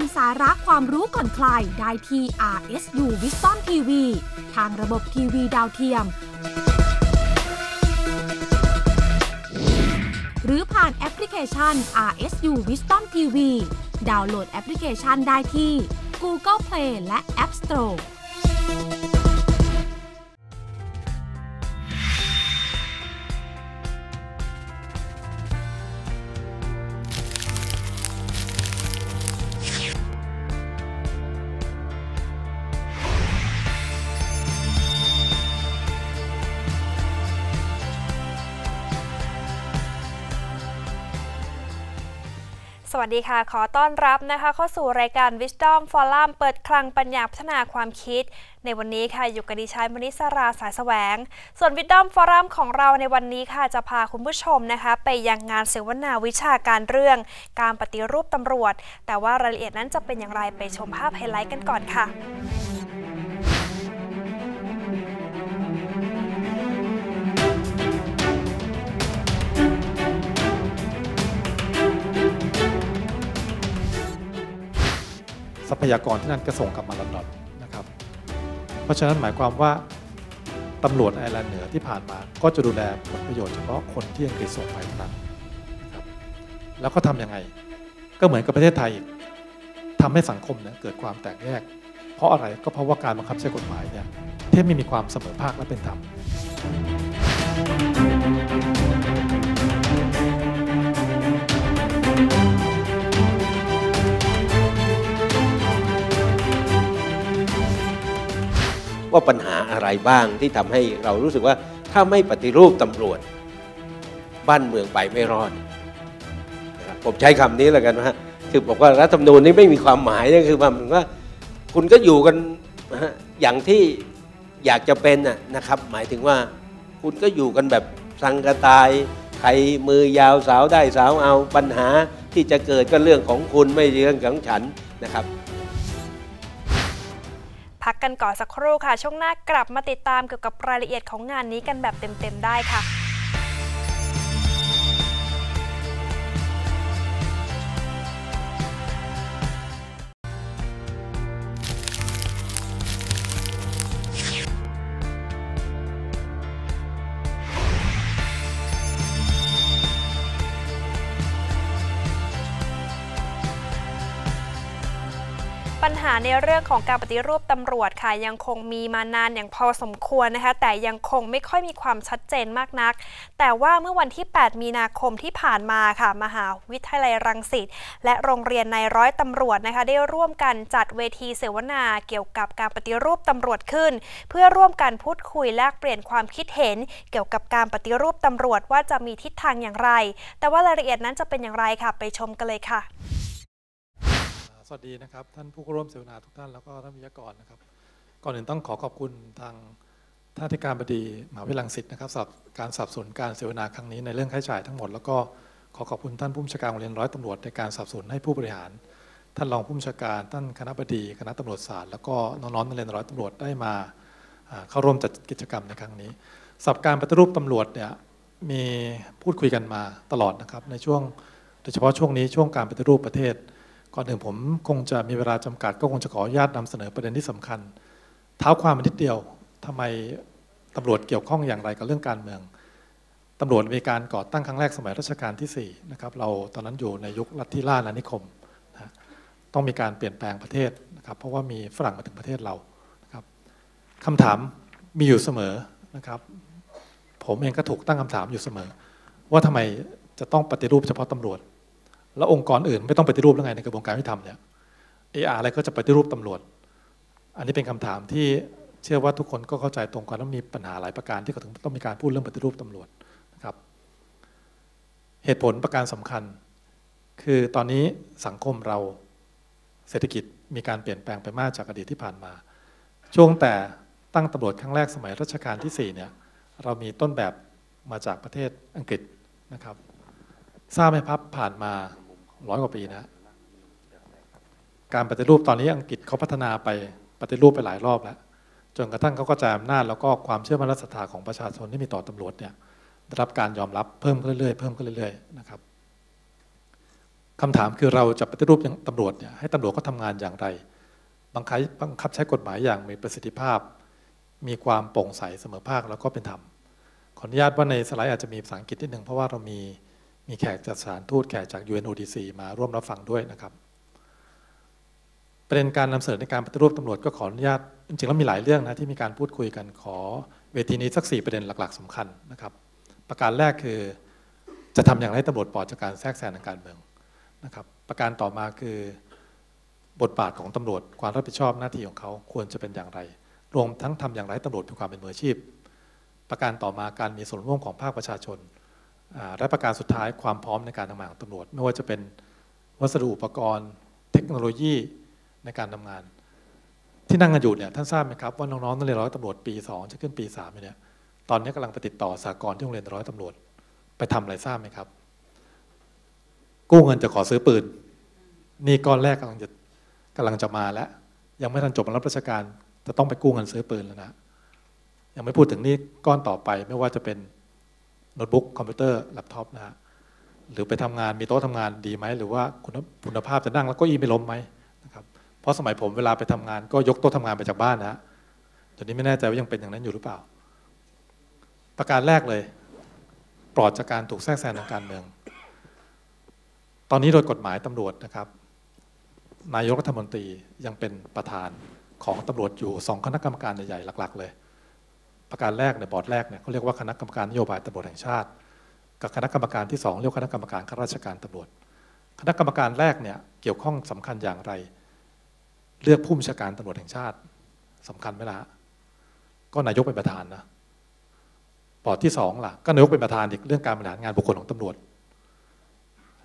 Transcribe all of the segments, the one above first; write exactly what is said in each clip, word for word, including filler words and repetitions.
มสาระความรู้ก่อนใครได้ที่ อาร์ เอส ยู Wisdom ที วี ทางระบบทีวีดาวเทียมหรือผ่านแอปพลิเคชัน อาร์ เอส ยู Wisdom ที วี ดาวน์โหลดแอปพลิเคชันได้ที่ Google Play และ App Storeสวัสดีค่ะขอต้อนรับนะคะเข้าสู่รายการ Wisdom Forum เปิดคลังปัญญาพัฒนาความคิดในวันนี้ค่ะอยู่กับดิฉันมณิสราสายแสวงส่วน Wisdom Forum ของเราในวันนี้ค่ะจะพาคุณผู้ชมนะคะไปยังงานเสวนาวิชาการเรื่องการปฏิรูปตำรวจแต่ว่ารายละเอียดนั้นจะเป็นอย่างไรไปชมภาพไฮไลท์กันก่อนค่ะทรัพยากรที่นั่นก็ส่งกลับมาลอนดอนนะครับเพราะฉะนั้นหมายความว่าตำรวจไอร์แลนด์เหนือที่ผ่านมาก็จะดูแลผลประโยชน์เฉพาะคนที่อังกฤษส่งไปนั้นนะครับแล้วก็ทำยังไงก็เหมือนกับประเทศไทยอีกทำให้สังคมเนี่ยเกิดความแตกแยกเพราะอะไรก็เพราะว่าการบังคับใช้กฎหมายเนี่ยแทบไม่มีความเสมอภาคและเป็นธรรมว่าปัญหาอะไรบ้างที่ทำให้เรารู้สึกว่าถ้าไม่ปฏิรูปตำรวจบ้านเมืองไปไม่รอดผมใช้คำนี้แล้วกันนะฮะคือบอกว่ารัฐธรรมนูญนี้ไม่มีความหมายนี่คือมันว่าคุณก็อยู่กันอย่างที่อยากจะเป็นนะครับหมายถึงว่าคุณก็อยู่กันแบบสังกะตายใครมือยาวสาวได้สาวเอาปัญหาที่จะเกิดก็เรื่องของคุณไม่เรื่องของฉันนะครับพักกันก่อนสักครู่ค่ะช่วงหน้ากลับมาติดตามเกี่ยวกับรายละเอียดของงานนี้กันแบบเต็มๆได้ค่ะปัญหาในเรื่องของการปฏิรูปตำรวจค่ะยังคงมีมานานอย่างพอสมควรนะคะแต่ยังคงไม่ค่อยมีความชัดเจนมากนักแต่ว่าเมื่อวันที่แปดมีนาคมที่ผ่านมาค่ะมหาวิทยาลัยรังสิตและโรงเรียนนายร้อยตำรวจนะคะได้ร่วมกันจัดเวทีเสวนาเกี่ยวกับการปฏิรูปตำรวจขึ้นเพื่อร่วมกันพูดคุยแลกเปลี่ยนความคิดเห็นเกี่ยวกับการปฏิรูปตำรวจว่าจะมีทิศทางอย่างไรแต่ว่ารายละเอียดนั้นจะเป็นอย่างไรค่ะไปชมกันเลยค่ะสวัสดีนะครับท่านผู้ร่วมเสวนาทุกท่านแล้วก็ท่านวิทยากรนะครับก่อนอื่นต้องขอขอบคุณทางท่านอธิการบดีมหาวิทยาลัยรังสิตนะครับสำหรับการสนับสนุนการเสวนาครั้งนี้ในเรื่องค่าใช้จ่ายทั้งหมดแล้วก็ขอขอบคุณท่านผู้บัญชาการโรงเรียนร้อยตำรวจในการสนับสนุนให้ผู้บริหารท่านรองผู้บัญชาการท่านคณบดีคณะตำรวจศาสตร์แล้วก็น้องๆในเรียนร้อยตำรวจได้มาเข้าร่วมจัดกิจกรรมในครั้งนี้สำหรับการปฏิรูปตำรวจเนี่ยมีพูดคุยกันมาตลอดนะครับในช่วงโดยเฉพาะช่วงนี้ช่วงการปฏิรูปประเทศก่อนอื่นผมคงจะมีเวลาจำกัดก็คงจะขออนุญาตนำเสนอประเด็นที่สำคัญเท้าความนิดเดียวทำไมตำรวจเกี่ยวข้องอย่างไรกับเรื่องการเมืองตำรวจมีการก่อตั้งครั้งแรกสมัยรัชกาลที่สี่นะครับเราตอนนั้นอยู่ในยุคลัทธิล่าอาณานิคมนะต้องมีการเปลี่ยนแปลงประเทศนะครับเพราะว่ามีฝรั่งมาถึงประเทศเรานะครับคำถามมีอยู่เสมอนะครับผมเองก็ถูกตั้งคำถามอยู่เสมอว่าทำไมจะต้องปฏิรูปเฉพาะตำรวจแล้วองค์กรอื่นไม่ต้องปฏิรูปแล้วไงในกระบวนการยุติธรรมเนี่ยเออาร์อะไรก็จะปฏิรูปตำรวจอันนี้เป็นคำถามที่เชื่อว่าทุกคนก็เข้าใจตรงกันแล้วมีปัญหาหลายประการที่เขาถึงต้องมีการพูดเรื่องปฏิรูปตำรวจนะครับเหตุผลประการสำคัญคือตอนนี้สังคมเราเศรษฐกิจมีการเปลี่ยนแปลงไปมากจากอดีตที่ผ่านมาช่วงแต่ตั้งตำรวจครั้งแรกสมัยรัชกาลที่สี่เนี่ยเรามีต้นแบบมาจากประเทศอังกฤษนะครับทราบไหมครับผ่านมาร้อยกว่าปีนะการปฏิรูปตอนนี้อังกฤษเขาพัฒนาไปปฏิรูปไปหลายรอบแล้วจนกระทั่งเขาก็จะอำนาจแล้วก็ความเชื่อมั่นและศรัทธาของประชาชนที่มีต่อตำรวจเนี่ยได้รับการยอมรับเพิ่มขึ้นเรื่อยๆเพิ่มขึ้นเรื่อยๆนะครับ คำถามคือเราจะปฏิรูปตำรวจเนี่ยให้ตำรวจก็ทำงานอย่างไรบังคับบังคับใช้กฎหมายอย่างมีประสิทธิภาพมีความโปร่งใสเสมอภาคแล้วก็เป็นธรรมขออนุญาตว่าในสไลด์อาจจะมีภาษาอังกฤษนิดนึงเพราะว่าเรามีมีแขกจากสถานทูตแขกจาก ยู เอ็น โอ ดี ซี มาร่วมรับฟังด้วยนะครับประเด็นการนำเสนอในการปฏิรูปตำรวจก็ขออนุญาตจริงๆแล้วมีหลายเรื่องนะที่มีการพูดคุยกันขอเวทีนี้สักสี่ประเด็นหลักๆสำคัญนะครับประการแรกคือจะทำอย่างไรให้ตำรวจปลอดจากการแทรกแซงทางการเมืองนะครับประการต่อมาคือบทบาทของตำรวจความรับผิดชอบหน้าที่ของเขาควรจะเป็นอย่างไรรวมทั้งทำอย่างไรให้ตำรวจมีความเป็นมืออาชีพประการต่อมาการมีส่วนร่วมของภาคประชาชนและประการสุดท้ายความพร้อมในการทำงานของตำรวจไม่ว่าจะเป็นวัสดุอุปกรณ์เทคโนโลยีในการทำงานที่นั่งกันอยู่เนี่ยท่านทราบไหมครับว่าน้องๆนักเรียนร้อยตำรวจปีสองจะขึ้นปีสามเนี่ยตอนนี้กำลังไปติดต่อสหกรณ์ที่โรงเรียนร้อยตำรวจไปทำอะไรทราบไหมครับกู้เงินจะขอซื้อปืนนี่ก้อนแรกกำลังจะกำลังจะมาแล้วยังไม่ทันจบรับราชการจะต้องไปกู้เงินซื้อปืนแล้วนะยังไม่พูดถึงนี่ก้อนต่อไปไม่ว่าจะเป็นโน้ตบุ๊กคอมพิวเตอร์แล็ปท็อปนะฮะหรือไปทำงานมีโต๊ะทำงานดีไหมหรือว่าคุณคุณภาพจะนั่งแล้วก็อีไม่ล้มไหมนะครับเพราะสมัยผมเวลาไปทำงานก็ยกโต๊ะทำงานไปจากบ้านนะฮะตอนนี้ไม่แน่ใจว่ายังเป็นอย่างนั้นอยู่หรือเปล่าประการแรกเลยปลอดจากการถูกแทรกแซงทางการเมืองตอนนี้โดยกฎหมายตำรวจนะครับนายกรัฐมนตรียังเป็นประธานของตำรวจอยู่สองคณะกรรมการใหญ่ๆหลักๆเลยประการแรกเนี่ยบอร์ดแรกเนี่ยเขาเรียกว่าคณะกรรมการนโยบายตำรวจแห่งชาติกับคณะกรรมการที่สองเรียกคณะกรรมการข้าราชการตำรวจคณะกรรมการแรกเนี่ยเกี่ยวข้องสำคัญอย่างไรเลือกผู้บัญชาการตำรวจแห่งชาติสำคัญไหมล่ะก็นายกเป็นประธานนะบอร์ดที่สองล่ะก็นายกเป็นประธานอีกเรื่องการบริหารงานบุคคลของตำรวจ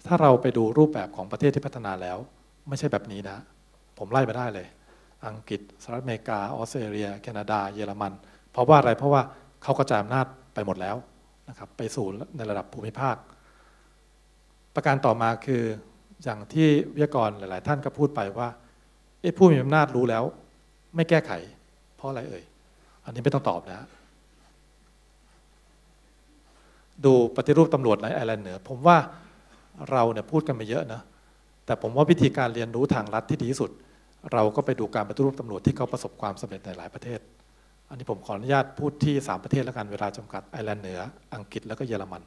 ถ้าเราไปดูรูปแบบของประเทศที่พัฒนาแล้วไม่ใช่แบบนี้นะผมไล่ไปได้เลยอังกฤษสหรัฐอเมริกาออสเตรเลียแคนาดาเยอรมันเพราะว่าอะไรเพราะว่าเขากระจายอำนาจไปหมดแล้วนะครับไปสู่ในระดับภูมิภาคประการต่อมาคืออย่างที่วิทยากรหลายๆท่านก็พูดไปว่าผู้มีอำนาจรู้แล้วไม่แก้ไขเพราะอะไรเอ่ยอันนี้ไม่ต้องตอบนะดูปฏิรูปตำรวจในไอร์แลนด์เหนือผมว่าเราเนี่ยพูดกันไปเยอะนะแต่ผมว่าวิธีการเรียนรู้ทางรัฐที่ดีที่สุดเราก็ไปดูการปฏิรูปตำรวจที่เขาประสบความสำเร็จในหลายประเทศอันนี้ผมขออนุญาตพูดที่สามประเทศแล้วกันเวลาจำกัดไอร์แลนด์เหนืออังกฤษแล้วก็เยอรมัน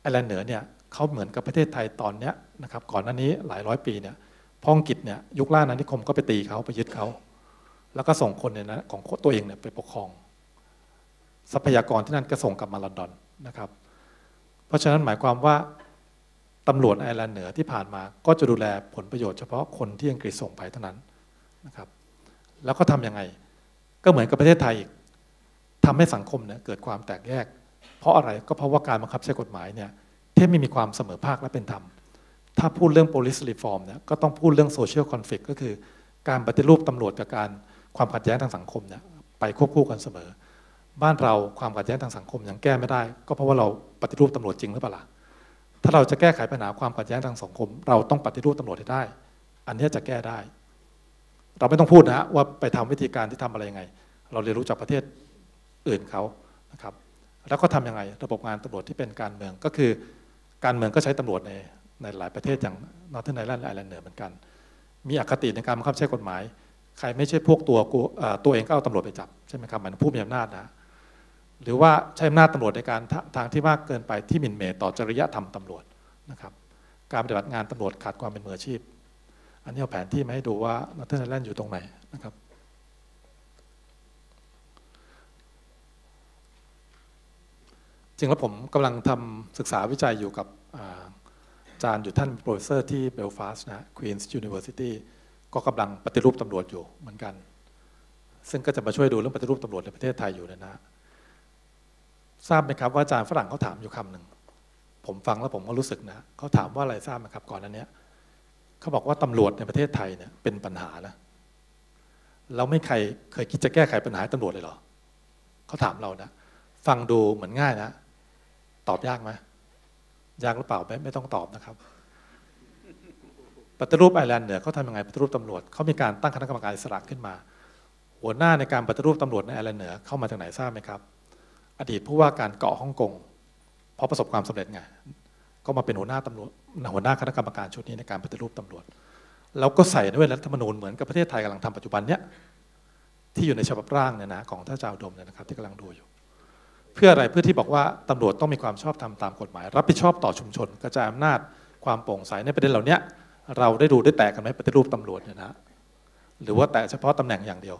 ไอร์แลนด์เหนือเนี่ยเขาเหมือนกับประเทศไทยตอนเนี้ยนะครับก่อนหน้านี้หลายร้อยปีเนี่ยพ้องกิจเนี่ยยุคล่าอาณานิคมก็ไปตีเขาไปยึดเขาแล้วก็ส่งคนเนี่ยนะของตัวเองเนี่ยไปปกครองทรัพยากรที่นั่นก็ส่งกลับมาลอนดอนนะครับเพราะฉะนั้นหมายความว่าตำรวจไอร์แลนด์เหนือที่ผ่านมาก็จะดูแลผลประโยชน์เฉพาะคนที่อังกฤษส่งไปเท่านั้นนะครับแล้วก็ทำยังไงก็เหมือนกับประเทศไทยอีกทำให้สังคมเนี่ยเกิดความแตกแยกเพราะอะไรก็เพราะว่าการบังคับใช้กฎหมายเนี่ยที่ไม่มีความเสมอภาคและเป็นธรรมถ้าพูดเรื่อง police reform เนี่ยก็ต้องพูดเรื่อง social conflict ก็คือการปฏิรูปตำรวจกับการความขัดแย้งทางสังคมเนี่ยไปควบคู่กันเสมอบ้านเราความขัดแย้งทางสังคมยังแก้ไม่ได้ก็เพราะว่าเราปฏิรูปตำรวจจริงหรือเปล่าถ้าเราจะแก้ไขปัญหาความขัดแย้งทางสังคมเราต้องปฏิรูปตำรวจให้ได้อันนี้จะแก้ได้เราไม่ต้องพูดนะฮะว่าไปทำวิธีการที่ทำอะไรยังไงเราเรียนรู้จากประเทศอื่นเขานะครับแล้วก็ทำยังไงระบบงานตำรวจที่เป็นการเมืองก็คือการเมืองก็ใช้ตำรวจในในหลายประเทศอย่างนอร์ทเทิร์นไอร์แลนด์ไอร์แลนด์เหนือเหมือนกันมีอคติในการบังคับใช้กฎหมายใครไม่ใช่พวกตัวตัวเองก็เอาตำรวจไปจับใช่ไหมครับมันผู้มีอำนาจนะหรือว่าใช้อำนาจตำรวจในการทางที่มากเกินไปที่หมิ่นเหม่ต่อจริยธรรมตำรวจนะครับการปฏิบัติงานตำรวจขาดความเป็นมืออาชีพอันนี้เอาแผนที่มาให้ดูว่านัทเทอร์ไอร์แลนด์อยู่ตรงไหนนะครับจริงแล้วผมกำลังทำศึกษาวิจัยอยู่กับอาจารย์อยู่ท่านโปรเฟสเซอร์ที่เบลฟาสต์นะ Queen's University ก็กำลังปฏิรูปตำรวจอยู่เหมือนกันซึ่งก็จะมาช่วยดูเรื่องปฏิรูปตำรวจในประเทศไทยอยู่นะนะทราบไหมครับว่าอาจารย์ฝรั่งเขาถามอยู่คำหนึ่งผมฟังแล้วผมก็รู้สึกนะเขาถามว่าอะไรทราบไหมครับก่อนนั้นเนี้ยเขาบอกว่าตำรวจในประเทศไทยเนี่ยเป็นปัญหานะเราไม่ใครเคยคิดจะแก้ไขปัญหาตำรวจเลยเหรอเขาถามเรานะฟังดูเหมือนง่ายนะตอบยากไหมยากหรือเปล่าไม่ไม่ต้องตอบนะครับปฏิรูปไอร์แลนด์เนี่ยเขาทำยังไงปฏิรูปตำรวจเขามีการตั้งคณะกรรมการอิสระขึ้นมาหัวหน้าในการปฏิรูปตำรวจในไอร์แลนด์เหนือเข้ามาจากไหนทราบไหมครับอดีตผู้ว่าการเกาะฮ่องกงเพราะประสบความสำเร็จไง ก็มาเป็นหัวหน้าตำรวจหัวหน้าคณะกรรมการชุดนี้ในการปฏิรูปตำรวจแล้วก็ใส่ด้วยรัฐธรรมนูญเหมือนกับประเทศไทยกำลังทำปัจจุบันเนี้ยที่อยู่ในฉบับร่างเนี่ยนะของท่านเจ้าดมเนี่ยนะครับที่กำลังดูอยู่เพื่ออะไรเพื่อที่บอกว่าตำรวจต้องมีความชอบธรรมตามกฎหมายรับผิดชอบต่อชุมชนกระจายอำนาจความโปร่งใสในประเด็นเหล่านี้เราได้ดูได้แตกกันไหมปฏิรูปตำรวจเนี่ยนะหรือว่าแต่เฉพาะตำแหน่งอย่างเดียว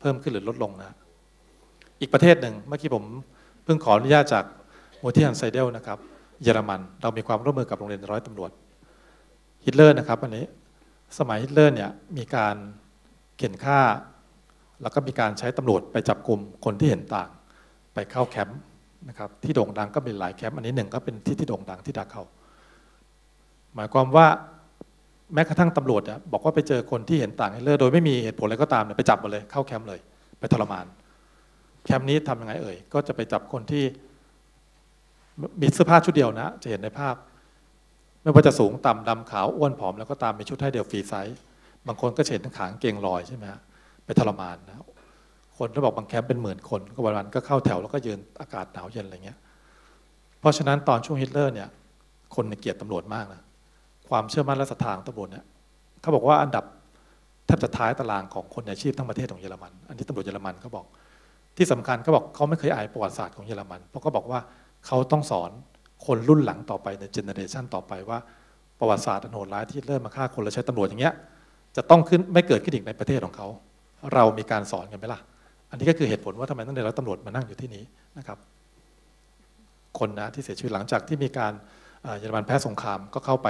เพิ่มขึ้นหรือลดลงนะอีกประเทศหนึ่งเมื่อกี้ผมเพิ่งขออนุญาตจากโมเทียนไซเดลนะครับเยอรมันเรามีความร่วมมือกับโรงเรียนร้อยตำรวจฮิตเลอร์นะครับอันนี้สมัยฮิตเลอร์เนี่ยมีการเข่นฆ่าแล้วก็มีการใช้ตำรวจไปจับกลุ่มคนที่เห็นต่างไปเข้าแคมป์นะครับที่โด่งดังก็มีหลายแคมป์อันนี้หนึ่งก็เป็นที่ที่โด่งดังที่ดักเขาหมายความว่าแม้กระทั่งตำรวจบอกว่าไปเจอคนที่เห็นต่างฮิตเลอร์โดยไม่มีเหตุผลอะไรก็ตามไปจับหมดเลยเข้าแคมป์เลยไปทรมานแคมป์นี้ทำยังไงเอ่ยก็จะไปจับคนที่มีเสื้อผ้าชุดเดียวนะจะเห็นในภาพไม่ว่าจะสูงต่ำดำขาวอ้วนผอมแล้วก็ตามมีชุดให้เดียวฟรีไซส์บางคนก็เห็นขางเกงลอยใช่ไหมฮะไปทรมานนะคนที่บอกบางแคมป์เป็นหมื่นคนก็วันวันก็เข้าแถวแล้วก็ยืนอากาศหนาวเย็นอะไรเงี้ยเพราะฉะนั้นตอนช่วงฮิตเลอร์เนี่ยคนเกลียดตำรวจมากนะความเชื่อมั่นและศรัทธาของตำรวจเนี่ยเขาบอกว่าอันดับแทบจะท้ายตารางของคนอาชีพทั้งประเทศของเยอรมันอันนี้ตำรวจเยอรมันเขาบอกที่สำคัญเขาบอกเขาไม่เคยอายประวัติศาสตร์ของเยอรมันเพราะเขาบอกว่าเขาต้องสอนคนรุ่นหลังต่อไปในเจเนอเรชันต่อไปว่าประวัติศาสตร์อันโหดร้ายที่เริ่มมาฆ่าคนและใช้ตำรวจอย่างเงี้ยจะต้องขึ้นไม่เกิดขึ้นอีกในประเทศของเขาเรามีการสอนกันไหมล่ะอันนี้ก็คือเหตุผลว่าทำไมต้องได้รับตำรวจมานั่งอยู่ที่นี้นะครับคนนะที่เสียชีวิตหลังจากที่มีการเยอรมันแพ้สงครามก็เข้าไป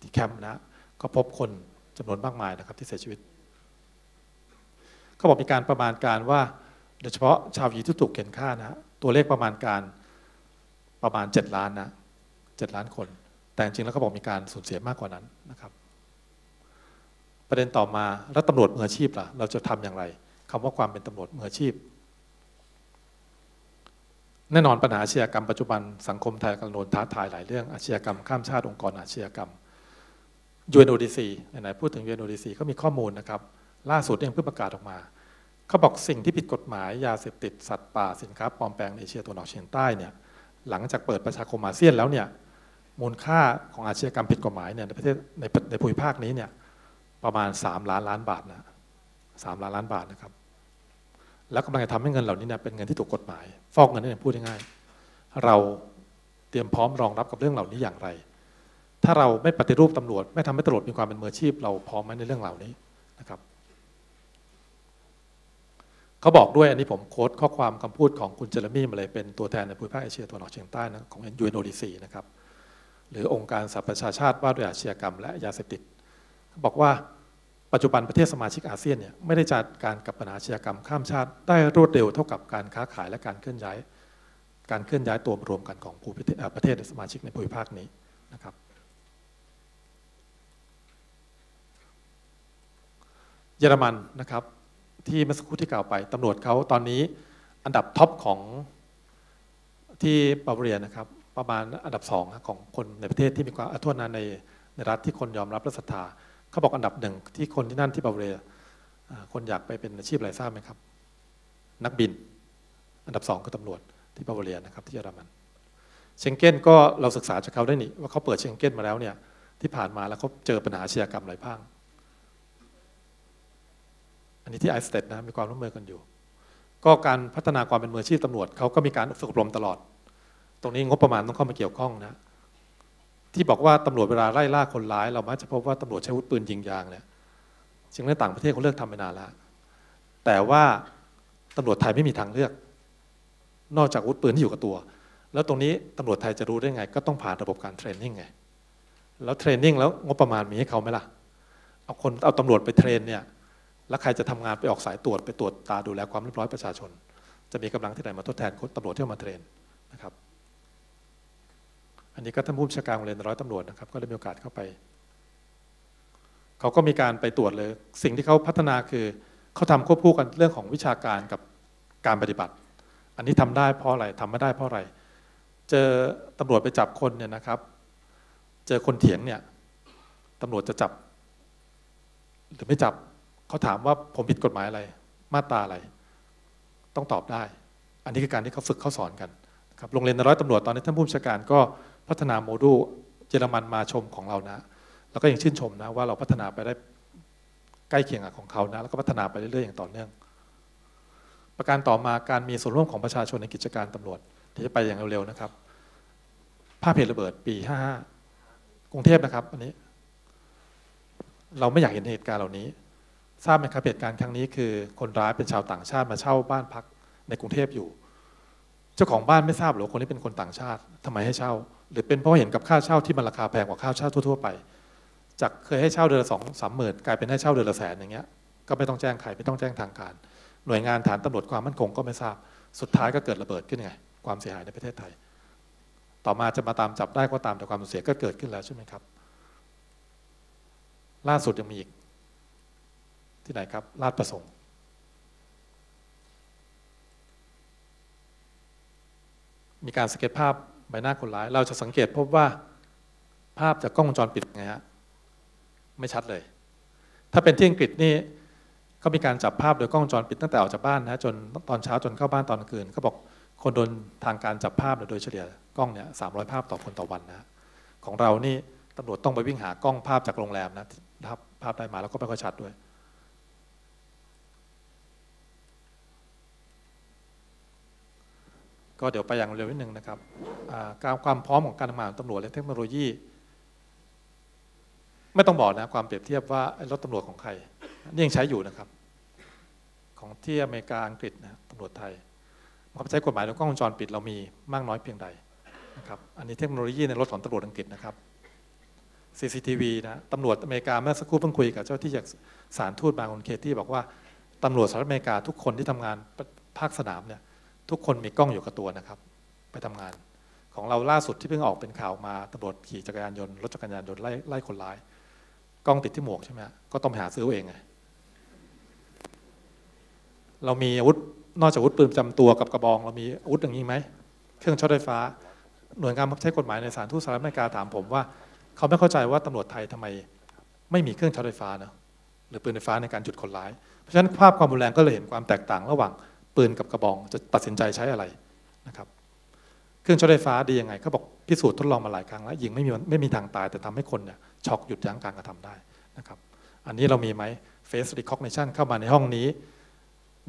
ที่แคมป์นะก็พบคนจำนวนมากมายนะครับที่เสียชีวิตเขาบอกมีการประมาณการว่าโดยเฉพาะชาวยิวที่ถูกเกณฑ์ฆ่านะตัวเลขประมาณการประมาณเจ็ดล้านนะเจ็ดล้านคนแต่จริงแล้วก็บอกมีการสูญเสียมากกว่านั้นนะครับประเด็นต่อมาแล้วตำรวจมืออาชีพล่ะเราจะทำอย่างไรคำว่าความเป็นตำรวจมืออาชีพแน่นอนปัญหาอาชญากรรมปัจจุบันสังคมไทยกำลังโดนท้าทายหลายเรื่องอาชญากรรมข้ามชาติองค์กรอาชญากรรม ยู เอ็น โอ ดี ซี ไหนๆพูดถึง ยู เอ็น โอ ดี ซี ก็มีข้อมูลนะครับล่าสุดเองเพิ่งประกาศออกมาเขาบอกสิ่งที่ผิดกฎหมายยาเสพติดสัตว์ป่าสินค้าปลอมแปลงในเอเชียตะวันออกเฉียงใต้เนี่ยหลังจากเปิดประชาคมอาเซียนแล้วเนี่ยมูลค่าของอาชญากรรมผิดกฎหมายเนี่ยในประเทศในในภูมิภาคนี้เนี่ยประมาณสามล้านล้านบาทนะสามล้านล้านบาทนะครับแล้วกำลังจะทำให้เงินเหล่านี้เนี่ยเป็นเงินที่ถูกกฎหมายฟอกเงินนี่พูดง่ายๆเราเตรียมพร้อมรองรับกับเรื่องเหล่านี้อย่างไรถ้าเราไม่ปฏิรูปตำรวจไม่ทำให้ตำรวจมีความเป็นมืออาชีพเราพร้อมไหมในเรื่องเหล่านี้นะครับเขาบอกด้วยอันนี้ผมโค้ดข้อความคำพูดของคุณเจเรมี่มาเลยเป็นตัวแทนในภูมิภาคเอเชียตะวันออกเฉียงใต้นะของ ยู เอ็น โอ ดี ซี นะครับหรือองค์การสหประชาชาติว่าด้วยอาชญากรรมและยาเสพติดบอกว่าปัจจุบันประเทศสมาชิกอาเซียนเนี่ยไม่ได้จัดการกับปัญหาอาชญากรรมข้ามชาติได้รวดเร็วเท่ากับการค้าขายและการเคลื่อนย้ายการเคลื่อนย้ายตัวรวมกันของประเทศสมาชิกในภูมิภาคนี้นะครับเยอรมันนะครับที่เมื่อสักครู่ที่กล่าวไปตำรวจเขาตอนนี้อันดับท็อปของที่บาเวเรียนะครับประมาณอันดับสองของคนในประเทศที่มีความทั่วหน้าในในรัฐที่คนยอมรับและศรัทธาเขาบอกอันดับหนึ่งที่คนที่นั่นที่บาเวเรียคนอยากไปเป็นอาชีพอะไรทราบไหมครับนักบินอันดับสองคือตำรวจที่บาเวเรียนะครับที่เยอรมันเชงเก้นก็เราศึกษาจากเขาได้นี่ว่าเขาเปิดเชงเก้นมาแล้วเนี่ยที่ผ่านมาแล้วเขาเจอปัญหาอาชญากรรมอะไรบ้างอันนี้ที่ไอสเตทนะมีความร่วมมือกันอยู่ก็การพัฒนาความเป็นมืออาชีพตำรวจเขาก็มีการฝึกอบรมตลอดตรงนี้งบประมาณต้องเข้ามาเกี่ยวข้องนะที่บอกว่าตำรวจเวลาไล่ล่าคนร้ายเรามักจะพบว่าตำรวจใช้อาวุธปืนยิงยางเนี่ยจริงในต่างประเทศเขาเลิกทำไปนานแล้วแต่ว่าตำรวจไทยไม่มีทางเลือกนอกจากอาวุธปืนที่อยู่กับตัวแล้วตรงนี้ตำรวจไทยจะรู้ได้ไงก็ต้องผ่านระบบการเทรนนิ่งไงแล้วเทรนนิ่งแล้วงบประมาณมีให้เขาไหมล่ะเอาคนเอาตำรวจไปเทรนเนี่ยแล้วใครจะทำงานไปออกสายตรวจไปตรวจตาดูแลความเรียบร้อยประชาชนจะมีกำลังที่ไหนมาทดแทนตำรวจที่มาเทรนนะครับอันนี้ก็ท่านผู้บัญชาการโรงเรียนร้อยตำรวจนะครับก็ได้มีโอกาสเข้าไปเขาก็มีการไปตรวจเลยสิ่งที่เขาพัฒนาคือเขาทำควบคู่กันเรื่องของวิชาการกับการปฏิบัติอันนี้ทำได้เพราะอะไรทำไม่ได้เพราะอะไรเจอตำรวจไปจับคนเนี่ยนะครับเจอคนเถียงเนี่ยตำรวจจะจับหรือไม่จับเขาถามว่าผมผิดกฎหมายอะไรมาตราอะไรต้องตอบได้อันนี้คือการที่เขาฝึกเขาสอนกันนะครับโรงเรียนร้อยตำรวจตอนนี้ท่านผู้บัญชาการก็ พัฒนาโมดูลเยอรมันมาชมของเรานะแล้วก็ยังชื่นชมนะว่าเราพัฒนาไปได้ใกล้เคียงกับของเขานะแล้วก็พัฒนาไปเรื่อยๆอย่างต่อเนื่องประการต่อมาการมีส่วนร่วมของประชาชนในกิจการตำรวจที่จะไปอย่างเร็วๆนะครับภาพเหตุระเบิดปีห้าห้ากรุงเทพนะครับอันนี้เราไม่อยากเห็นเหตุการณ์เหล่านี้ทราบไหมครับเหตุการณ์ครั้งนี้คือคนร้ายเป็นชาวต่างชาติมาเช่าบ้านพักในกรุงเทพอยู่เจ้าของบ้านไม่ทราบหรอกคนนี้เป็นคนต่างชาติทำไมให้เช่าหรือเป็นเพราะเห็นกับค่าเช่าที่มันราคาแพงกว่าค่าเช่าทั่วๆไปจากเคยให้เช่าเดือนละสองสามหมื่นกลายเป็นให้เช่าเดือนละแสนอย่างเงี้ยก็ไม่ต้องแจ้งใครไม่ต้องแจ้งทางการหน่วยงานฐานตำรวจความมั่นคงก็ไม่ทราบสุดท้ายก็เกิดระเบิดขึ้นไงความเสียหายในประเทศไทยต่อมาจะมาตามจับได้ก็ตามแต่ความสูญเสียก็เกิดขึ้นแล้วใช่ไหมครับล่าสุดยังมีอีกที่ไหนครับลาดประสงค์มีการสเก็ตภาพใบหน้าคนร้ายเราจะสังเกตพบว่าภาพจากกล้องวงจรปิดไงฮะไม่ชัดเลยถ้าเป็นที่อังกฤษนี่เขามีการจับภาพโดยกล้องวงจรปิดตั้งแต่ออกจากบ้านนะจนตอนเช้าจนเข้าบ้านตอนกลางคืนเขาบอกคนโดนทางการจับภาพโดยเฉลี่ยกล้องเนี่ยสามร้อยภาพต่อคนต่อวันนะของเรานี่ตำรวจต้องไปวิ่งหากล้องภาพจากโรงแรมนะภาพได้มาแล้วก็ไม่ค่อยชัดด้วยก็เดี๋ยวไปอย่างเร็วนิดนึงนะครับการความพร้อมของการทำงานของตำรวจและเทคโนโลยีไม่ต้องบอกนะความเปรียบเทียบว่ารถตำรวจของใครนี่ยังใช้อยู่นะครับของที่อเมริกาอังกฤษนะตำรวจไทยเขาใช้กฎหมายแล้วกล้องวงจรปิดเรามีมากน้อยเพียงใดนะครับอันนี้เทคโนโลยีในรถของตำรวจอังกฤษนะครับ ซี ซี ที วี นะตำรวจอเมริกาเมื่อสักครู่เพิ่งคุยกับเจ้าที่จากศาลทูตบางคนเคที่บอกว่าตำรวจสหรัฐอเมริกาทุกคนที่ทำงานภาคสนามเนี่ยทุกคนมีกล้องอยู่กับตัวนะครับไปทำงานของเราล่าสุดที่เพิ่งออกเป็นข่าวมาตำรวจขี่จักรยานยนต์รถจักรยานยนต์ไล่ไล่คนร้ายกล้องติดที่หมวกใช่ไหมก็ต้องหาซื้อเองไงเรามีอาวุธนอกจากอาวุธปืนประจำตัวกับกระบองเรามีอาวุธอย่างนี้ไหมเครื่องช็อตไฟฟ้าหน่วยงานใช้กฎหมายในศาลทูตสหรัฐอเมริกาถามผมว่าเขาไม่เข้าใจว่าตำรวจไทยทำไมไม่มีเครื่องช็อตไฟฟ้านะหรือปืนไฟฟ้าในการจุดคนร้ายเพราะฉะนั้นภาพความรุนแรงก็เลยเห็นความแตกต่างระหว่างปืนกับกระบองจะตัดสินใจใช้อะไรนะครับเครื่องช็อตไฟฟ้าดียังไงเขาบอกพิสูจน์ทดลองมาหลายครั้งแล้วยิงไม่มีไม่มีทางตายแต่ทำให้คนเนี่ยช็อกหยุดยั้งการกระทำได้นะครับอันนี้เรามีไหม face recognition เข้ามาในห้องนี้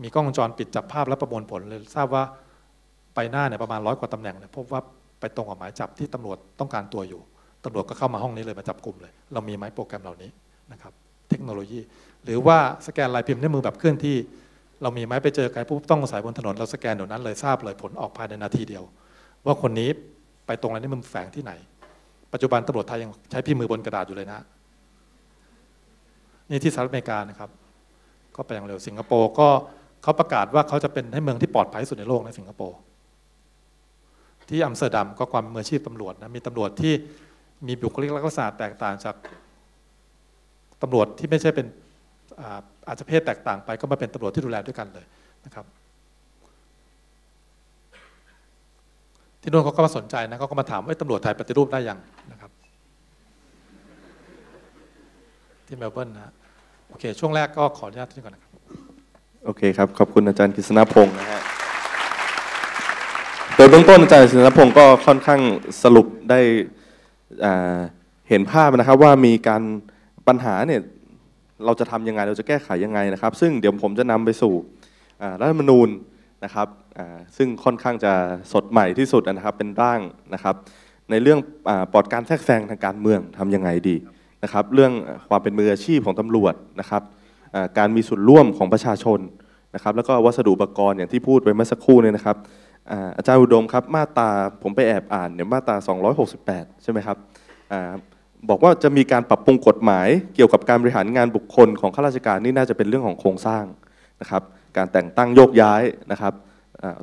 มีกล้องวงจรปิดจับภาพและประมวลผลเลยทราบว่าไปหน้าเนี่ยประมาณร้อยกว่าตำแหน่งเนี่ยพบว่าไปตรงกับหมายจับที่ตำรวจต้องการตัวอยู่ตำรวจก็เข้ามาห้องนี้เลยมาจับกลุ่มเลยเรามีไหมโปรแกรมเหล่านี้นะครับเทคโนโลยีหรือว่าสแกนลายพิมพ์ในมือแบบเคลื่อนที่เรามีไหมไปเจอใครปุ๊บต้องสายบนถนนเราสแกนเดี๋ยวนั้นเลยทราบเลยผลออกภายในนาทีเดียวว่าคนนี้ไปตรงนั้นนี่มันแฝงที่ไหนปัจจุบันตำรวจไทยยังใช้พิมพ์มือบนกระดาษอยู่เลยนะนี่ที่สหรัฐอเมริกานะครับก็ไปอย่างเร็วสิงคโปร์ก็เขาประกาศว่าเขาจะเป็นให้เมืองที่ปลอดภัยสุดในโลกนะสิงคโปร์ที่อัมสเตอร์ดัมก็ความมืออาชีพตำรวจนะมีตำรวจที่มีบุคลิกลักษณะแตกต่างจากตำรวจที่ไม่ใช่เป็นอาจจะเพศแตกต่างไปก็มาเป็นตำรวจที่ดูแลด้วยกันเลยนะครับที่นู่นเขาก็มาสนใจนะเขาก็มาถามว่าตำรวจไทยปฏิรูปได้ยังนะครับที่เมลเบิร์นนะโอเคช่วงแรกก็ขออนุญาตที่ก่อนนะครับโอเคครับขอบคุณอาจารย์กฤษณพงศ์นะฮะโดยเบื้องต้นอาจารย์กฤษณพงศ์ก็ค่อนข้างสรุปได้เห็นภาพนะครับว่ามีการปัญหาเนี่ยเราจะทำยังไงเราจะแก้ไขยังไงนะครับซึ่งเดี๋ยวผมจะนำไปสู่รัฐธรรมนูญนะครับซึ่งค่อนข้างจะสดใหม่ที่สุดนะครับเป็นร่างนะครับในเรื่องปลอดการแทรกแซงทางการเมืองทำยังไงดีนะครับเรื่องความเป็นมืออาชีพของตำรวจนะครับการมีส่วนร่วมของประชาชนนะครับแล้วก็วัสดุอุปกรณ์อย่างที่พูดไปเมื่อสักครู่เนี่ยนะครับอาจารย์อุดมครับมาตราผมไปแอบอ่านเนี่ยมาตราสองร้อยหกสิบแปดใช่ไหมครับบอกว่าจะมีการปรับปรุงกฎหมายเกี่ยวกับการบริหารงานบุคคลของข้าราชการนี่น่าจะเป็นเรื่องของโครงสร้างนะครับการแต่งตั้งโยกย้ายนะครับ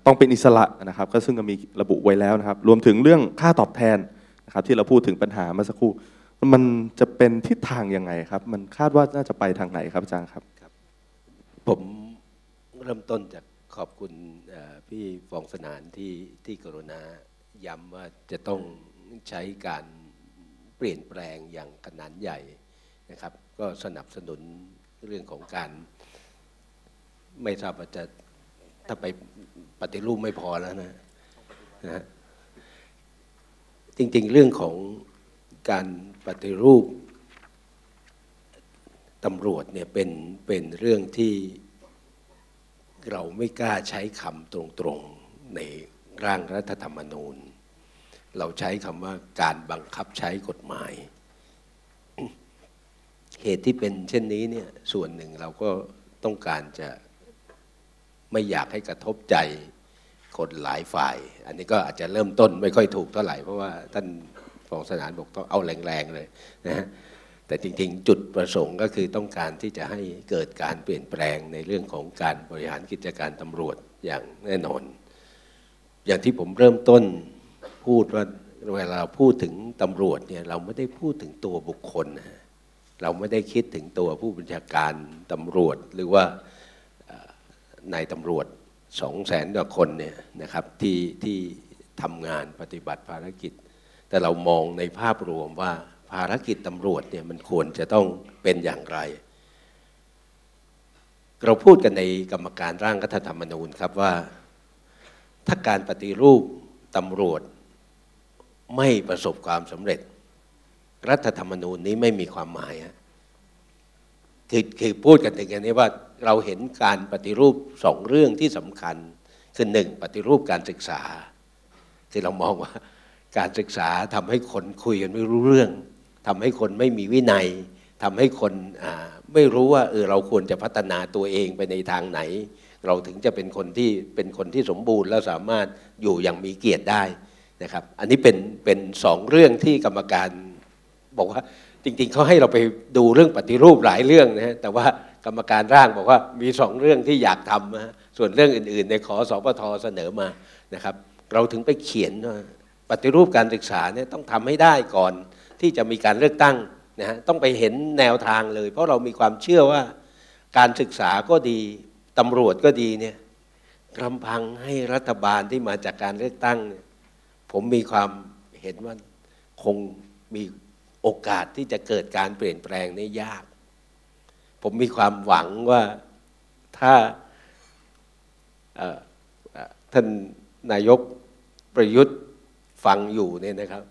ต้องเป็นอิสระนะครับก็ซึ่งก็มีระบุไว้แล้วนะครับรวมถึงเรื่องค่าตอบแทนนะครับที่เราพูดถึงปัญหาเมื่อสักครู่มันจะเป็นทิศทางยังไงครับมันคาดว่าน่าจะไปทางไหนครับอาจารย์ครับผมเริ่มต้นจากขอบคุณพี่ฟองสนานที่ที่กรุณาย้ำว่าจะต้องใช้การเปลี่ยนแปลงอย่างขนาดใหญ่นะครับก็สนับสนุนเรื่องของการไม่ทราบว่าจะถ้าไปปฏิรูปไม่พอแล้วนะนะ จริงๆเรื่องของการปฏิรูปตำรวจเนี่ยเป็นเป็นเรื่องที่เราไม่กล้าใช้คำตรงๆในร่างรัฐธรรมนูญเราใช้คำว่าการบังคับใช้กฎหมายเหตุที่เป็นเช่นนี้เนี่ยส่วนหนึ่งเราก็ต้องการจะไม่อยากให้กระทบใจคนหลายฝ่ายอันนี้ก็อาจจะเริ่มต้นไม่ค่อยถูกเท่าไหร่เพราะว่าท่านฟองสนานบอกต้องเอาแรงๆเลยนะฮะแต่จริงๆจุดประสงค์ก็คือต้องการที่จะให้เกิดการเปลี่ยนแปลงในเรื่องของการบริหารกิจการตำรวจอย่างแน่นอนอย่างที่ผมเริ่มต้นพูดว่าเวลาเราพูดถึงตำรวจเนี่ยเราไม่ได้พูดถึงตัวบุคคลนะเราไม่ได้คิดถึงตัวผู้บัญชาการตำรวจหรือว่านายตำรวจสองแสนกว่าคนเนี่ยนะครับที่ที่ทำงานปฏิบัติภารกิจแต่เรามองในภาพรวมว่าภารกิจตำรวจเนี่ยมันควรจะต้องเป็นอย่างไรเราพูดกันในกรรมการร่างรัฐธรรมนูญครับว่าถ้าการปฏิรูปตำรวจไม่ประสบความสำเร็จรัฐธรรมนูญนี้ไม่มีความหมายฮะคือคือพูดกันถึงอย่างนี้ว่าเราเห็นการปฏิรูปสองเรื่องที่สำคัญคือหนึ่งปฏิรูปการศึกษาที่เรามองว่าการศึกษาทำให้คนคุยกันไม่รู้เรื่องทำให้คนไม่มีวินัยทำให้คนไม่รู้ว่าเออเราควรจะพัฒนาตัวเองไปในทางไหนเราถึงจะเป็นคนที่เป็นคนที่สมบูรณ์และสามารถอยู่อย่างมีเกียรติได้นะครับอันนี้เป็นเป็นสองเรื่องที่กรรมการบอกว่าจริงๆเขาให้เราไปดูเรื่องปฏิรูปหลายเรื่องนะฮะแต่ว่ากรรมการร่างบอกว่ามีสองเรื่องที่อยากทำนะส่วนเรื่องอื่นๆในขอสปทเสนอมานะครับเราถึงไปเขียนว่าปฏิรูปการศึกษาเนี่ยต้องทำให้ได้ก่อนที่จะมีการเลือกตั้งนะฮะต้องไปเห็นแนวทางเลยเพราะเรามีความเชื่อว่าการศึกษาก็ดีตำรวจก็ดีเนี่ยกำพังให้รัฐบาลที่มาจากการเลือกตั้งเนี่ยผมมีความเห็นว่าคงมีโอกาสที่จะเกิดการเปลี่ยนแปลงนี่ยากผมมีความหวังว่าถ้าท่านนายกประยุทธ์ฟังอยู่เนี่ยนะครับ